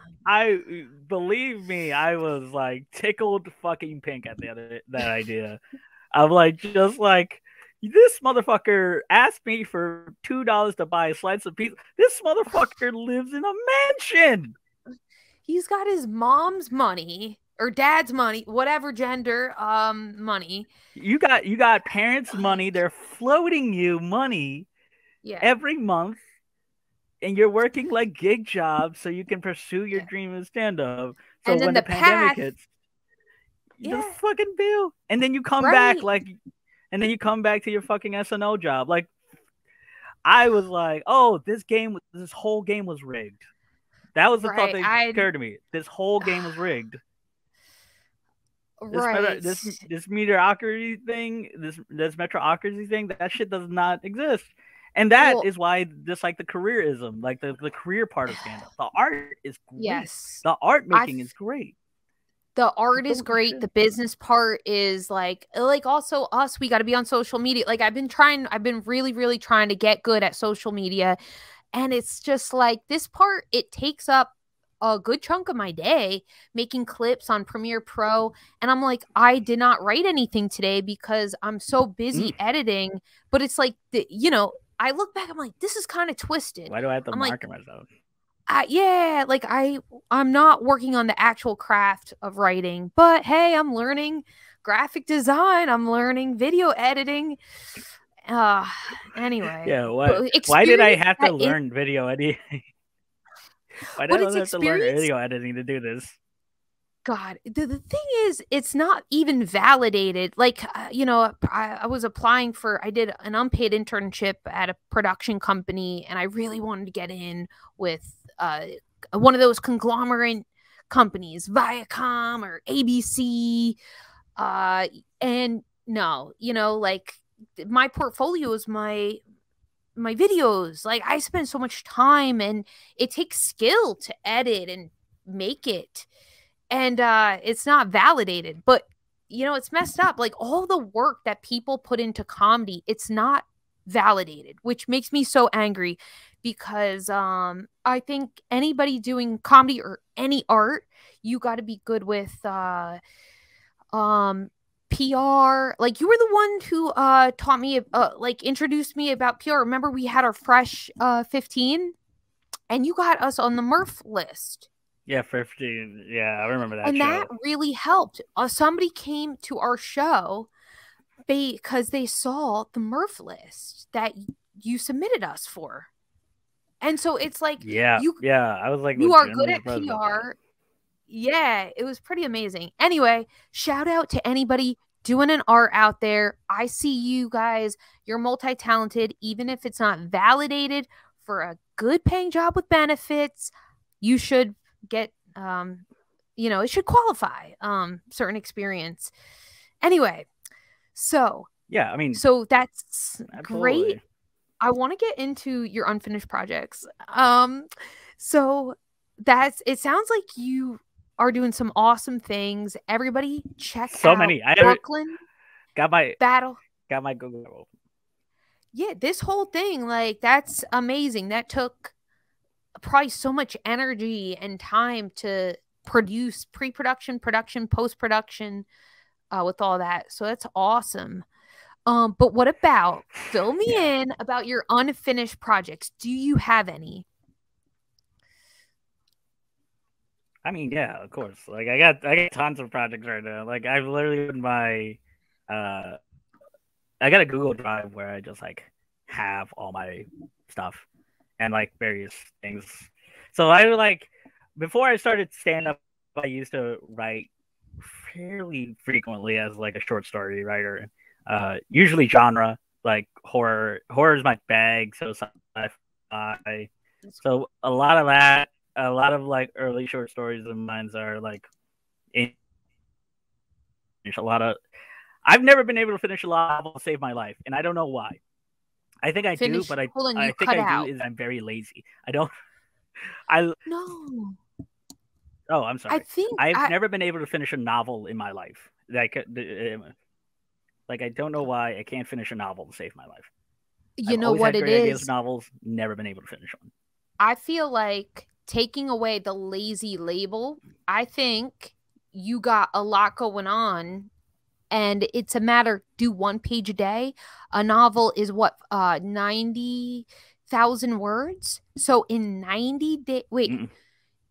Believe me, I was like tickled fucking pink at that idea. I'm like, just like, this motherfucker asked me for $2 to buy a slice of pizza. This motherfucker lives in a mansion. He's got his mom's money or dad's money, whatever gender money. You got parents' money. They're floating you money every month, and you're working like gig jobs so you can pursue your dream of stand-up. So and then when the pandemic hits, you just fucking bill. And then you come back like, and then you come back to your fucking SNL job. Like, I was like, oh, this whole game was rigged. That was the thought that occurred to me. This whole game was rigged. This mediocrity thing, this mediocrity thing, that shit does not exist. And that is why, just like the careerism, like the career part of stand-up, the art is great. Yes. The art making is great. The art is great. The business part is like also us, we got to be on social media. Like I've been really, really trying to get good at social media. And it's just like this part, it takes up a good chunk of my day making clips on Premiere Pro. And I'm like, I did not write anything today because I'm so busy editing. But it's like, you know, I look back, I'm like, this is kind of twisted. Why do I have to market myself? Yeah, like I'm not working on the actual craft of writing, but hey, I'm learning graphic design. I'm learning video editing. Anyway. Yeah. Why did I have to learn video editing? Why did I have to learn video editing to do this? God, the thing is, it's not even validated. Like, you know, I was applying for, I did an unpaid internship at a production company, and I really wanted to get in with one of those conglomerate companies, Viacom or ABC. And no, you know, like my portfolio is my videos. Like I spend so much time, and it takes skill to edit and make it. And it's not validated, but, you know, it's messed up. Like all the work that people put into comedy, it's not validated, which makes me so angry because I think anybody doing comedy or any art, you got to be good with PR. Like you were the one who taught me, like introduced me about PR. Remember we had our Fresh 15 and you got us on the Murph list. Yeah, 15. Yeah, I remember that. And that really helped. Somebody came to our show because they saw the Murph list that you submitted us for. And so it's like, yeah, I was like, you are good at PR. Yeah, it was pretty amazing. Anyway, shout out to anybody doing an art out there. I see you guys. You're multi-talented, even if it's not validated for a good paying job with benefits. You should get you know, it should qualify certain experience. Anyway, so yeah, I mean, so that's absolutely great. I want to get into your unfinished projects. So that's, it sounds like you are doing some awesome things. Everybody check out many. Brooklyn got my Google. Yeah, this whole thing, like that's amazing. That took probably so much energy and time to produce, pre-production, production, post-production, with all that. So that's awesome. But what about, fill me in about your unfinished projects. Do you have any? I mean, yeah, of course. Like I got tons of projects right now. Like I've literally in my, I got a Google Drive where I just like have all my stuff and like various things. So I would like, before I started stand up, I used to write fairly frequently as like a short story writer, usually genre, like horror is my bag. So sci-fi. So a lot of that, a lot of like early short stories of mine are like, I've never been able to finish a lot of Save My Life. And I don't know why. I think I do, but I think I do is I'm very lazy. I don't. No. Oh, I'm sorry. I've never been able to finish a novel in my life. Like I don't know why I can't finish a novel to save my life. You know what it is? Novels, never been able to finish one. I feel like taking away the lazy label. I think you got a lot going on. And it's a matter, do one page a day. A novel is what, 90,000 words? So in 90 days, wait,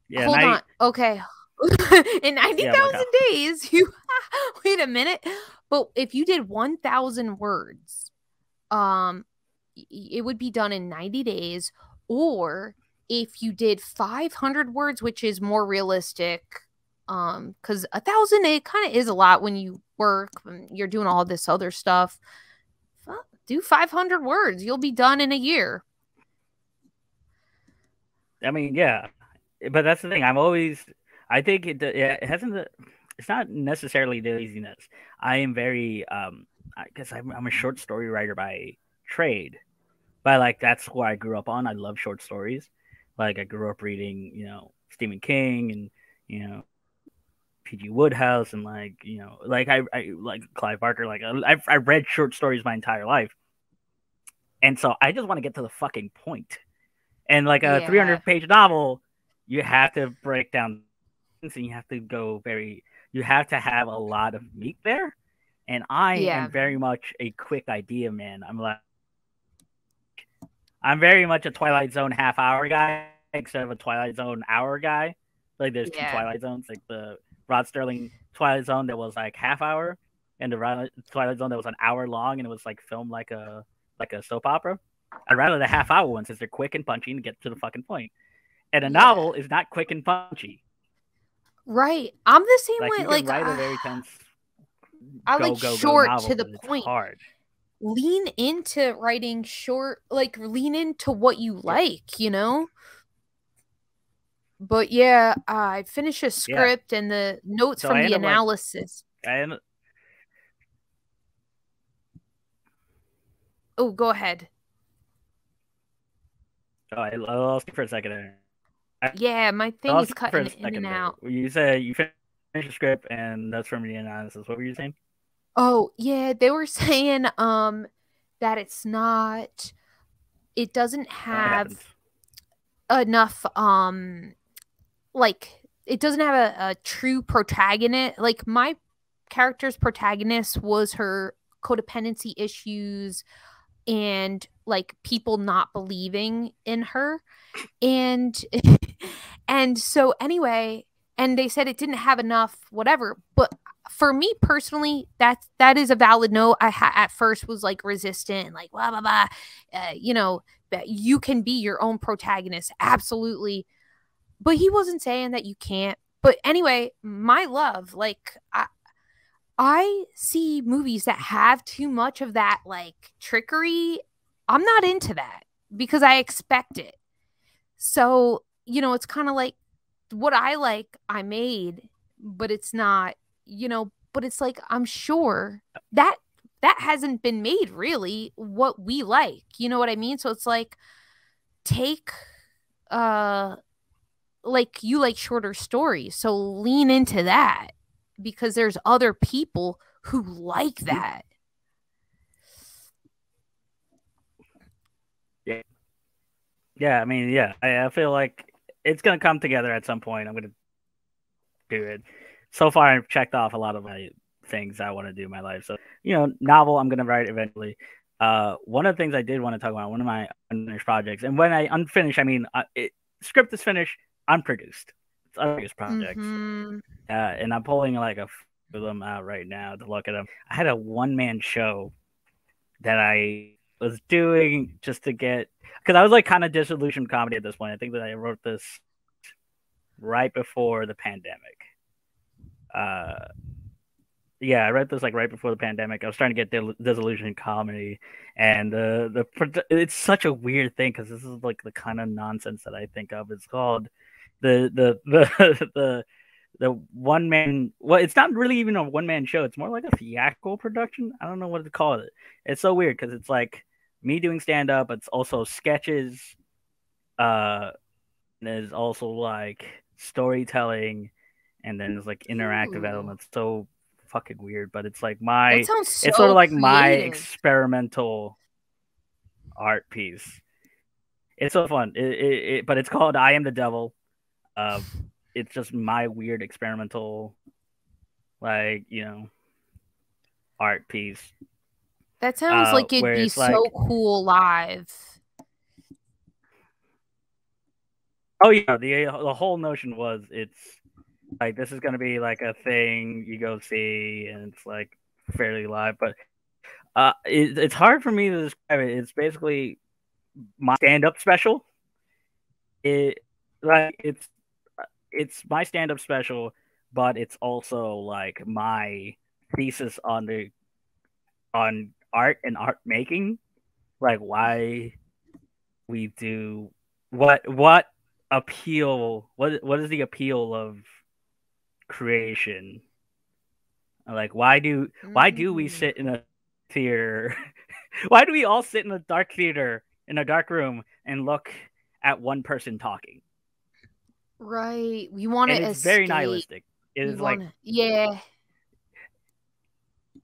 yeah, hold on. Okay. In 90,000 days, you, wait a minute. But if you did 1,000 words, it would be done in 90 days. Or if you did 500 words, which is more realistic, because 1,000, it kind of is a lot when you work, you're doing all this other stuff. Well, do 500 words, you'll be done in a year. I mean, yeah, but that's the thing. I'm always, I think it, it hasn't, it's not necessarily the laziness. I am very, I guess I'm a short story writer by trade. But like, that's where I grew up on. I love short stories. Like, I grew up reading, you know, Stephen King and, you know, P.G. Woodhouse and, like, you know, like I like Clive Barker. Like, I read short stories my entire life. And so I just want to get to the fucking point. And like a 300-page novel, you have to break down things, and you have to go you have to have a lot of meat there. And I am very much a quick idea man. I'm very much a Twilight Zone half-hour guy instead of a Twilight Zone hour guy. Like, there's two Twilight Zones, like the Rod Sterling Twilight Zone that was like half hour, and the Twilight Zone that was an hour long, and it was like filmed like a soap opera. I'd rather the half-hour ones, since they're quick and punchy and get to the fucking point. And a novel is not quick and punchy. Right. I'm the same way. Like, I like short to the point. Hard. Lean into writing short, like lean into what you like, you know? But yeah, I finish a script and the notes from the analysis. Oh, go ahead. Oh, I'll speak for a second. Yeah, my thing is cutting in and out. You said you finished a script and that's from the analysis. What were you saying? Oh, yeah, they were saying that it doesn't have enough, like, it doesn't have a true protagonist. Like, my character's protagonist was her codependency issues and, like, people not believing in her. And so, anyway, and they said it didn't have enough whatever, but for me personally, that is a valid note. I at first was like resistant, like blah blah blah. You know, that you can be your own protagonist, absolutely. But he wasn't saying that you can't. But anyway, my love, like I see movies that have too much of that like trickery. I'm not into that because I expect it. So you know, it's kind of like what I like. I made, but it's not. You know, but it's like, I'm sure that hasn't been made really what we like, you know what I mean? So it's like, take, like you like shorter stories. So lean into that because there's other people who like that. Yeah. Yeah. I mean, yeah, I feel like it's going to come together at some point. I'm going to do it. So far, I've checked off a lot of my things I want to do in my life. So, you know, novel, I'm going to write eventually. One of the things I did want to talk about, one of my unfinished projects, and when I unfinished, I mean, script is finished, unproduced. It's unproduced projects. Mm-hmm. And I'm pulling like a few of them out right now to look at them. I had a one-man show that I was doing just to get, because I was like kind of disillusioned comedy at this point. I think that I wrote this right before the pandemic. Yeah, I read this like right before the pandemic. I was starting to get disillusioned comedy, and it's such a weird thing because this is like the kind of nonsense that I think of. It's called the one man. Well, it's not really even a one man show. It's more like a theatrical production. I don't know what to call it. It's so weird because it's like me doing stand up. It's also sketches. There's also like storytelling. And then there's like interactive elements. So fucking weird, but it's like it's sort of like my experimental art piece. It's so fun. But it's called I Am the Devil. It's just my weird experimental, like, you know, art piece. That sounds like it'd be so cool live. Oh yeah, the whole notion was it's like, this is going to be like a thing you go see, and it's like fairly live, but it's hard for me to describe it. It's basically my stand-up special. It's my stand-up special, but it's also like my thesis on art and art making, like why we do what is the appeal of creation. Like, why do we sit in a theater? Why do we all sit in a dark theater in a dark room and look at one person talking. Right. We want to escape. It's very nihilistic. It is like, yeah.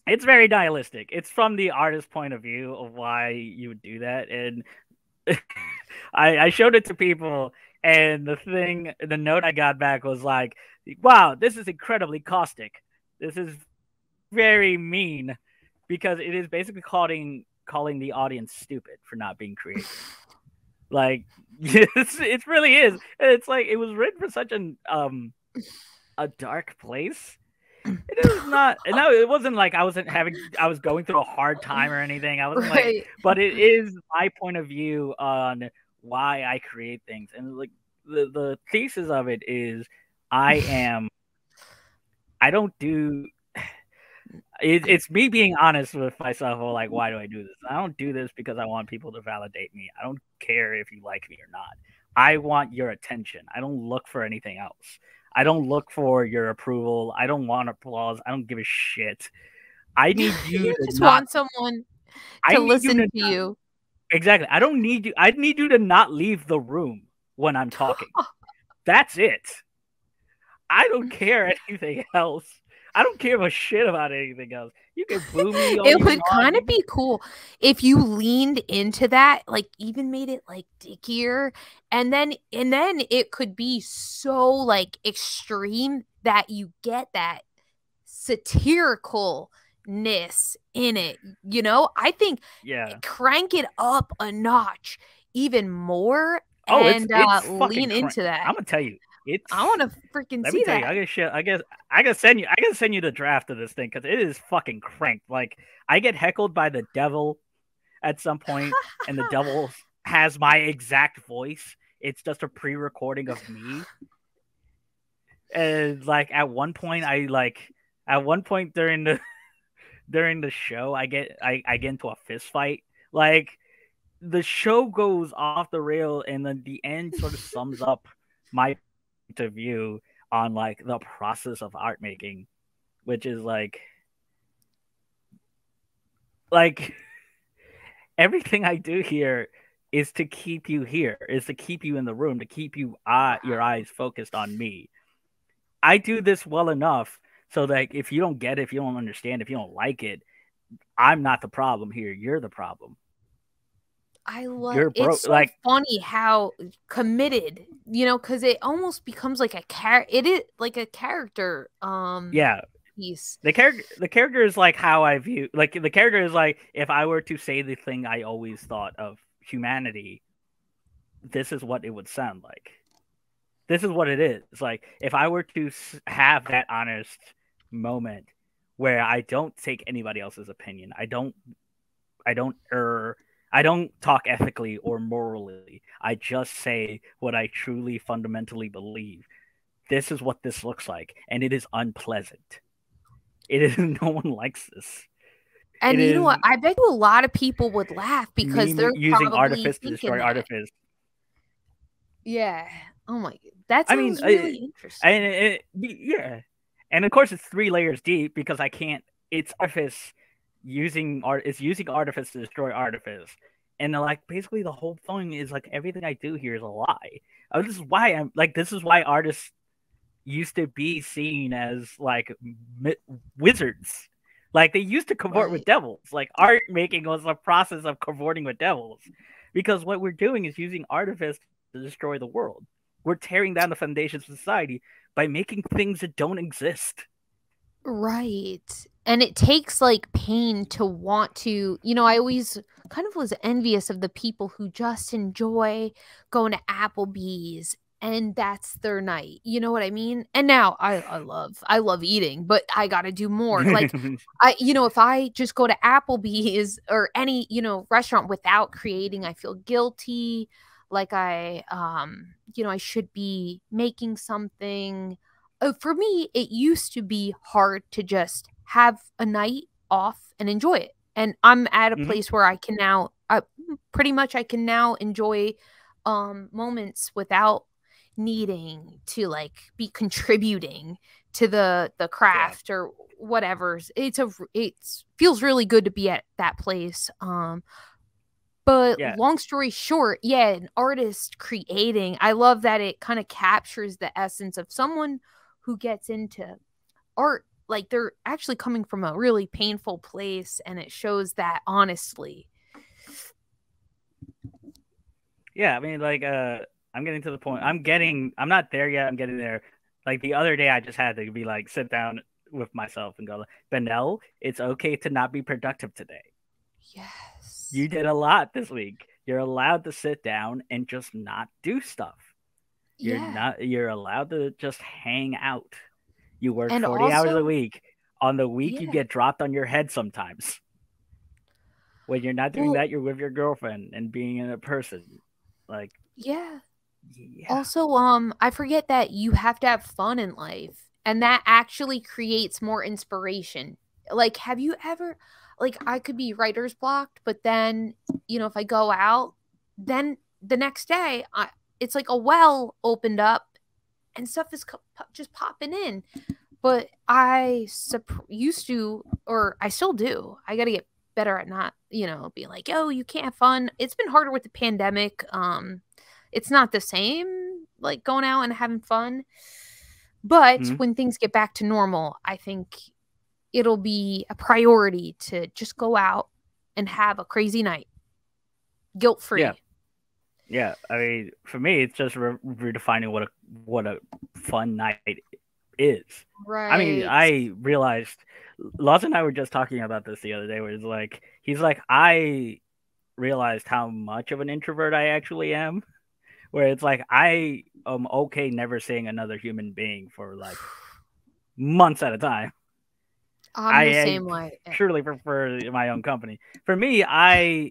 It's very nihilistic. It's from the artist's point of view of why you would do that. And I showed it to people, and the note I got back was like, wow, this is incredibly caustic. This is very mean, because it is basically calling the audience stupid for not being creative. Like, it really is. It's like, it was written for such an a dark place. It is not. No, it wasn't like I was going through a hard time or anything. I was right. Like, but it is my point of view on why I create things, and like the thesis of it is, I don't do. It's me being honest with myself. Like, why do I do this? I don't do this because I want people to validate me. I don't care if you like me or not. I want your attention. I don't look for anything else. I don't look for your approval. I don't want applause. I don't give a shit. I need you. You just want someone to listen to you. Exactly. I don't need you. I need you to not leave the room when I'm talking. That's it. I don't care anything else. I don't give a shit about anything else. You can boo me. It would kind of be cool if you leaned into that, like even made it like dickier, and then it could be so like extreme that you get that satiricalness in it. You know, I think crank it up a notch even more, and it's lean into that. I'm gonna tell you. I want to freaking see that. I gotta send you the draft of this thing, because it is fucking cranked. Like, I get heckled by the devil at some point, and the devil has my exact voice. It's just a pre-recording of me. And like at one point during the show, I get into a fist fight. Like, the show goes off the rail, and then the end sort of sums up my to view on like the process of art making, which is like everything I do here is to keep you here, is to keep you in the room, to keep you your eyes focused on me. I do this well enough so that if you don't get it, if you don't understand, if you don't like it, I'm not the problem here. You're the problem. I love it's so funny how committed, you know, because it almost becomes like a character. It is like a character. Piece. The character is like how I view. Like, the character is like, if I were to say the thing I always thought of humanity, this is what it would sound like. This is what it is. It's like, if I were to have that honest moment where I don't take anybody else's opinion, I don't err. I don't talk ethically or morally. I just say what I truly fundamentally believe. This is what this looks like, and it is unpleasant. It is, no one likes this. And you know what? I bet you a lot of people would laugh because they're using artifice to destroy artifice. Yeah. Oh my. That sounds really interesting. Yeah. And of course, it's 3 layers deep, because I can't. It's artifice. It's using artifice to destroy artifice, and like basically the whole thing is like everything I do here is a lie. This is why I'm like, this is why artists used to be seen as like wizards. Like, they used to cavort with devils. Like, art making was a process of cavorting with devils, because what we're doing is using artifice to destroy the world. We're tearing down the foundations of society by making things that don't exist. Right. And it takes like pain to want to, you know, I always kind of was envious of the people who just enjoy going to Applebee's and that's their night. You know what I mean? And now I love eating, but I got to do more. Like, you know, if I just go to Applebee's or any, you know, restaurant without creating, I feel guilty. Like you know, I should be making something. For me, it used to be hard to just have a night off and enjoy it. And I'm at a place where I can now, I can now enjoy moments without needing to like be contributing to the craft or whatever. It feels really good to be at that place. But yeah. Long story short, yeah, an artist creating. I love that it kind of captures the essence of someone who gets into art. Like, they're actually coming from a really painful place, and it shows that honestly. Yeah, I mean, like, I'm getting to the point. I'm not there yet. I'm getting there. Like, the other day, I just had to be like, sit down with myself and go, Benel, it's okay to not be productive today. Yes. You did a lot this week. You're allowed to sit down and just not do stuff. You're not. You're allowed to just hang out. You work 40 hours a week. On the week, you get dropped on your head sometimes. When you're not doing that, you're with your girlfriend and being in a person. Like, also, I forget that you have to have fun in life, and that actually creates more inspiration. Like, have you ever, like, I could be writer's blocked, but then, you know, if I go out, then the next day, it's like a well opened up. And stuff is just popping in. But I used to, or I still do. I got to get better at not, you know, being like, oh, you can't have fun. It's been harder with the pandemic. It's not the same, like, going out and having fun. But when things get back to normal, I think it'll be a priority to just go out and have a crazy night. Guilt-free. Yeah. Yeah, I mean, for me, it's just redefining what a fun night is. Right. I mean, I realized Lawson and I were just talking about this the other day, where it's like, he's like, I realized how much of an introvert I actually am. Where it's like, I am okay never seeing another human being for like months at a time. I'm the same way. I truly prefer my own company. For me, I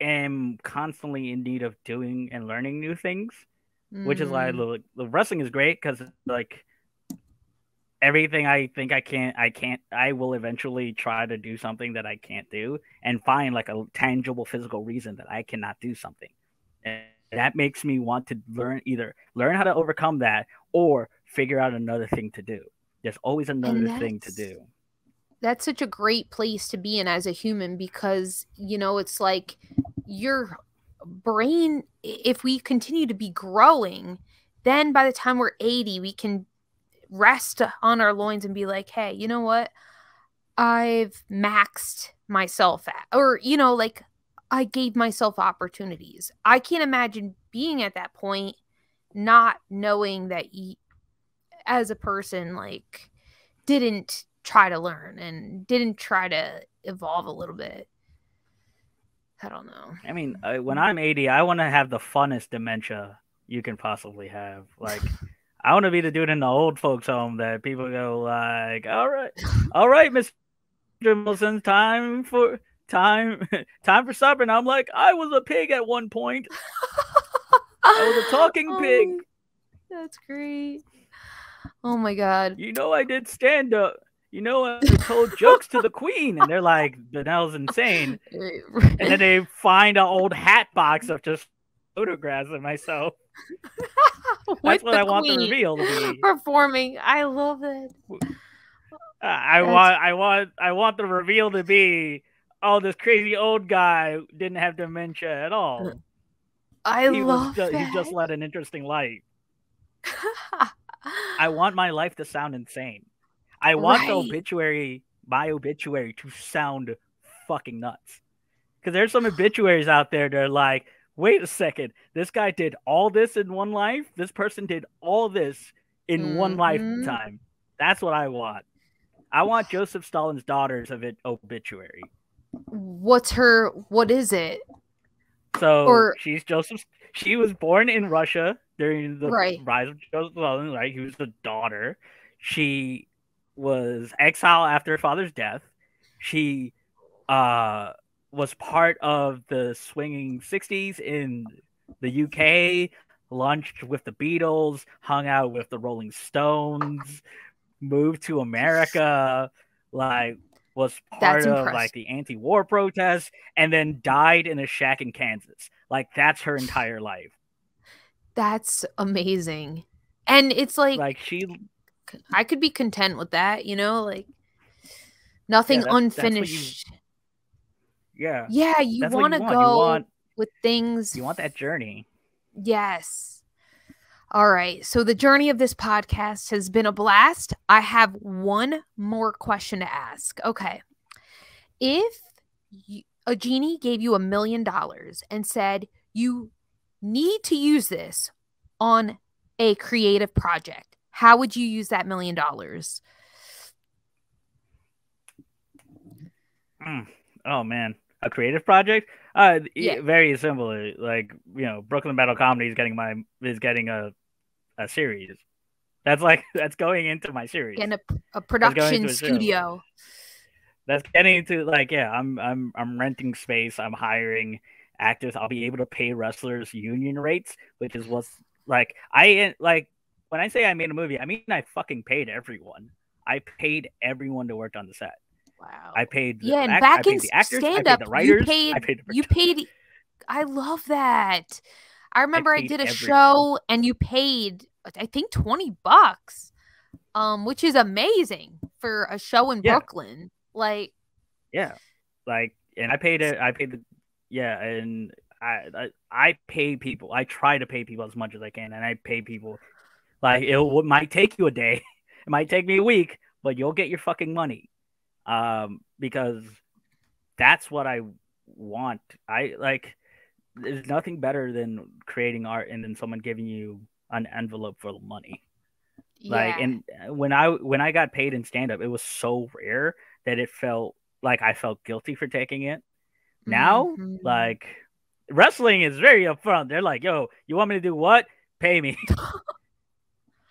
am constantly in need of doing and learning new things, which is why the wrestling is great, because like everything I think I will eventually try to do something that I can't do and find like a tangible physical reason that I cannot do something, and that makes me want to either learn how to overcome that or figure out another thing to do. There's always another thing to do. That's such a great place to be in as a human, because, you know, it's like your brain, if we continue to be growing, then by the time we're 80, we can rest on our loins and be like, hey, you know what? I've maxed myself at, or, you know, like, I gave myself opportunities. I can't imagine being at that point, not knowing that you, as a person, like, didn't try to learn and didn't try to evolve a little bit. I don't know. I mean, when I'm 80, I want to have the funnest dementia you can possibly have. Like, I want to be the dude in the old folks home that people go like, all right, Mr. Germosen, time for supper. And I'm like, I was a pig at one point. I was a talking pig. That's great. Oh my God. You know, I did stand up. You know, I told jokes to the queen, and they're like, Benel's insane. And then they find an old hat box of just photographs of myself. That's what I want the reveal to be. Performing. I love it. I want the reveal to be, oh, this crazy old guy didn't have dementia at all. He just led an interesting life. I want my life to sound insane. I want the obituary, my obituary, to sound fucking nuts. Because there's some obituaries out there that are like, wait a second, this guy did all this in one life? This person did all this in one lifetime. That's what I want. I want Joseph Stalin's daughter's obituary. What is it? So she was born in Russia during the rise of Joseph Stalin, right? He was the daughter. She was exiled after her father's death. She was part of the swinging 60s in the UK, lunched with the Beatles, hung out with the Rolling Stones, moved to America, like was part of like the anti-war protests, and then died in a shack in Kansas. Like, that's her entire life. That's amazing. And it's like she... I could be content with that, you know, like nothing unfinished. Yeah. Yeah, you want to go with things. You want that journey. Yes. All right. So the journey of this podcast has been a blast. I have one more question to ask. Okay. If a genie gave you $1 million and said you need to use this on a creative project, how would you use that $1 million? Oh man, a creative project? Yeah. Very similar. Like, you know, Brooklyn Battle Comedy is getting a series. That's like, that's going into my series. And a production studio. That's getting into, like, yeah, I'm renting space, I'm hiring actors, I'll be able to pay wrestlers union rates, which is what's like, when I say I made a movie, I mean I fucking paid everyone. I paid everyone to work on the set. Wow. I paid the, yeah, and back in stand up, you paid. I love that. I remember I did a show and you paid, I think, $20, which is amazing for a show in Brooklyn. Like, yeah, like, and I paid it. I paid the, yeah, and I pay people. I try to pay people as much as I can, and I pay people. Like, it might take you a day, it might take me a week, but you'll get your fucking money. Because that's what I want. I like, there's nothing better than creating art and then someone giving you an envelope full of money. Yeah. Like, and when I got paid in stand up, it was so rare that it felt like I felt guilty for taking it. Now, like, wrestling is very upfront. They're like, "Yo, you want me to do what? Pay me.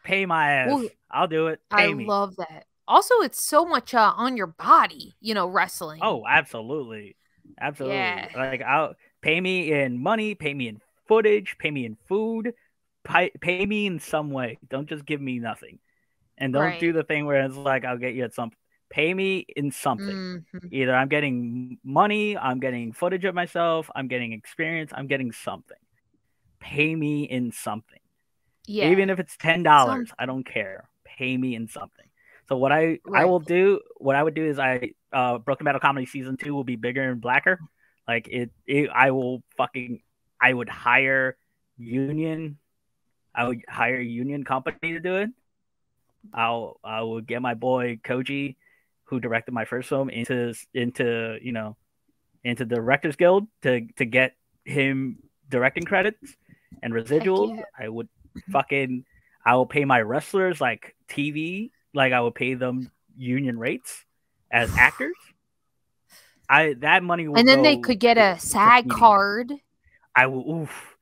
Pay my ass. Ooh, I'll do it. Pay me." I love that. Also, it's so much on your body, you know, wrestling. Oh, absolutely. Absolutely. Yeah. Like, I'll pay me in money, pay me in footage, pay me in food, pay me in some way. Don't just give me nothing. And don't do the thing where it's like, I'll get you at something. Pay me in something. Either I'm getting money, I'm getting footage of myself, I'm getting experience, I'm getting something. Pay me in something. Yeah. Even if it's $10, I don't care. Pay me in something. So what I will do, what I would do is Broken Battle Comedy Season 2 will be bigger and blacker. Like, I would hire union. I would hire a union company to do it. I will get my boy Koji, who directed my first film, into the Directors Guild to get him directing credits and residuals. Yeah. I will pay my wrestlers like TV. Like, I would pay them union rates as actors. That money will, and then they could get a SAG card. I will. Oof.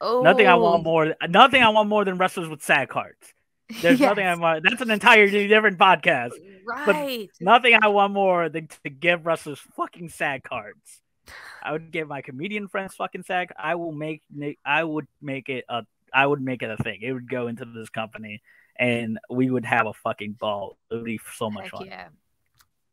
Oh. Nothing I want more. Nothing I want more than wrestlers with SAG cards. There's nothing I want. That's an entirely different podcast. Right. But nothing I want more than to give wrestlers fucking SAG cards. I would give my comedian friends fucking SAG. I would make it a thing. It would go into this company. And we would have a fucking ball. It would be so much fun. Yeah.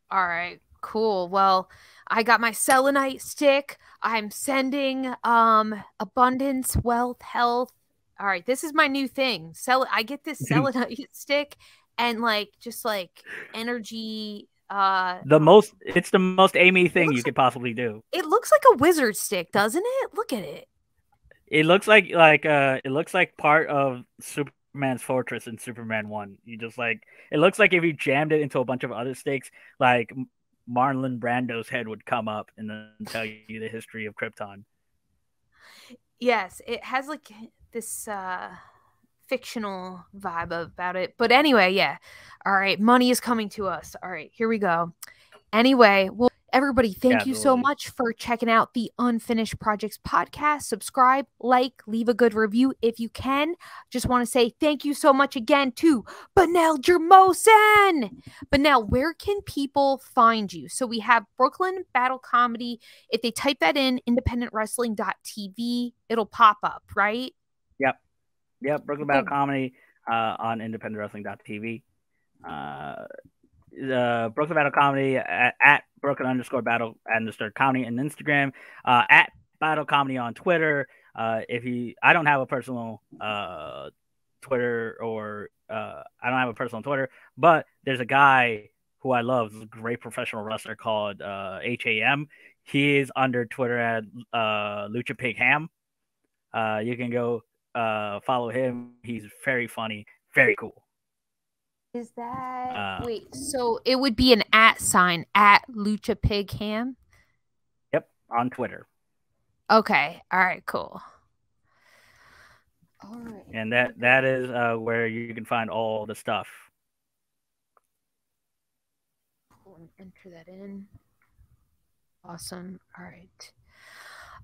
All right. Cool. Well, I got my selenite stick. I'm sending abundance, wealth, health. All right. This is my new thing. I get this selenite stick and like energy. It's the most Amy thing you could possibly do. It looks like a wizard stick, doesn't it? Look at it. It looks like part of Superman's fortress in Superman 1. You just, like, it looks like if you jammed it into a bunch of other stakes, like Marlon Brando's head would come up and then tell you the history of Krypton. Yes, it has like this fictional vibe about it. But anyway, yeah. All right, money is coming to us. All right, here we go. Anyway, well, everybody, thank you so much for checking out the Unfinished Projects podcast. Subscribe, like, leave a good review if you can. Just want to say thank you so much again to Benel Germosen. Benel, where can people find you? So we have Brooklyn Battle Comedy. If they type that in, independentwrestling.tv, it'll pop up, right? Yep. Yep, Brooklyn Battle Comedy on independentwrestling.tv. Brooklyn Battle Comedy at Brooklyn_Battle_Comedy on Instagram, at Battle Comedy on Twitter. I don't have a personal Twitter, but there's a guy who I love, a great professional wrestler called HAM. He is under Twitter at Lucha Pig Ham. You can go follow him. He's very funny, very cool. Is that wait? So it would be an @ at Lucha Pig Ham. Yep, on Twitter. Okay. All right. Cool. All right. And that is where you can find all the stuff. Enter that in. Awesome. All right.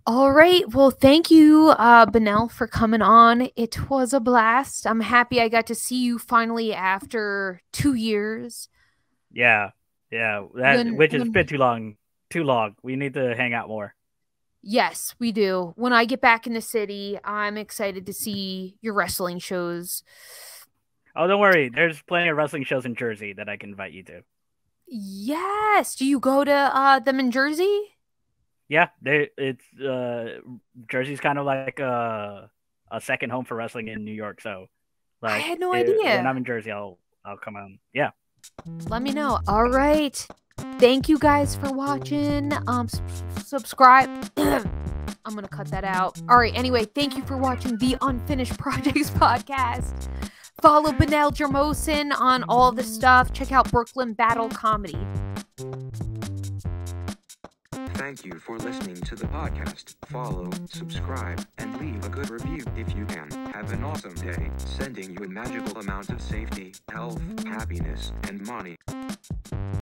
All right. Well, thank you, Benel, for coming on. It was a blast. I'm happy I got to see you finally after 2 years. Yeah. Yeah. Which has been too long. Too long. We need to hang out more. Yes, we do. When I get back in the city, I'm excited to see your wrestling shows. Oh, don't worry. There's plenty of wrestling shows in Jersey that I can invite you to. Yes. Do you go to them in Jersey? Yeah, Jersey's kind of like a second home for wrestling in New York. So, like, I had no idea. When I'm in Jersey, I'll come on. Yeah. Let me know. All right. Thank you guys for watching. Subscribe. I'm gonna cut that out. All right. Anyway, thank you for watching the Unfinished Projects podcast. Follow Benel Germosen on all the stuff. Check out Brooklyn Battle Comedy. Thank you for listening to the podcast. Follow, subscribe, and leave a good review if you can. Have an awesome day, sending you a magical amount of safety, health, happiness, and money.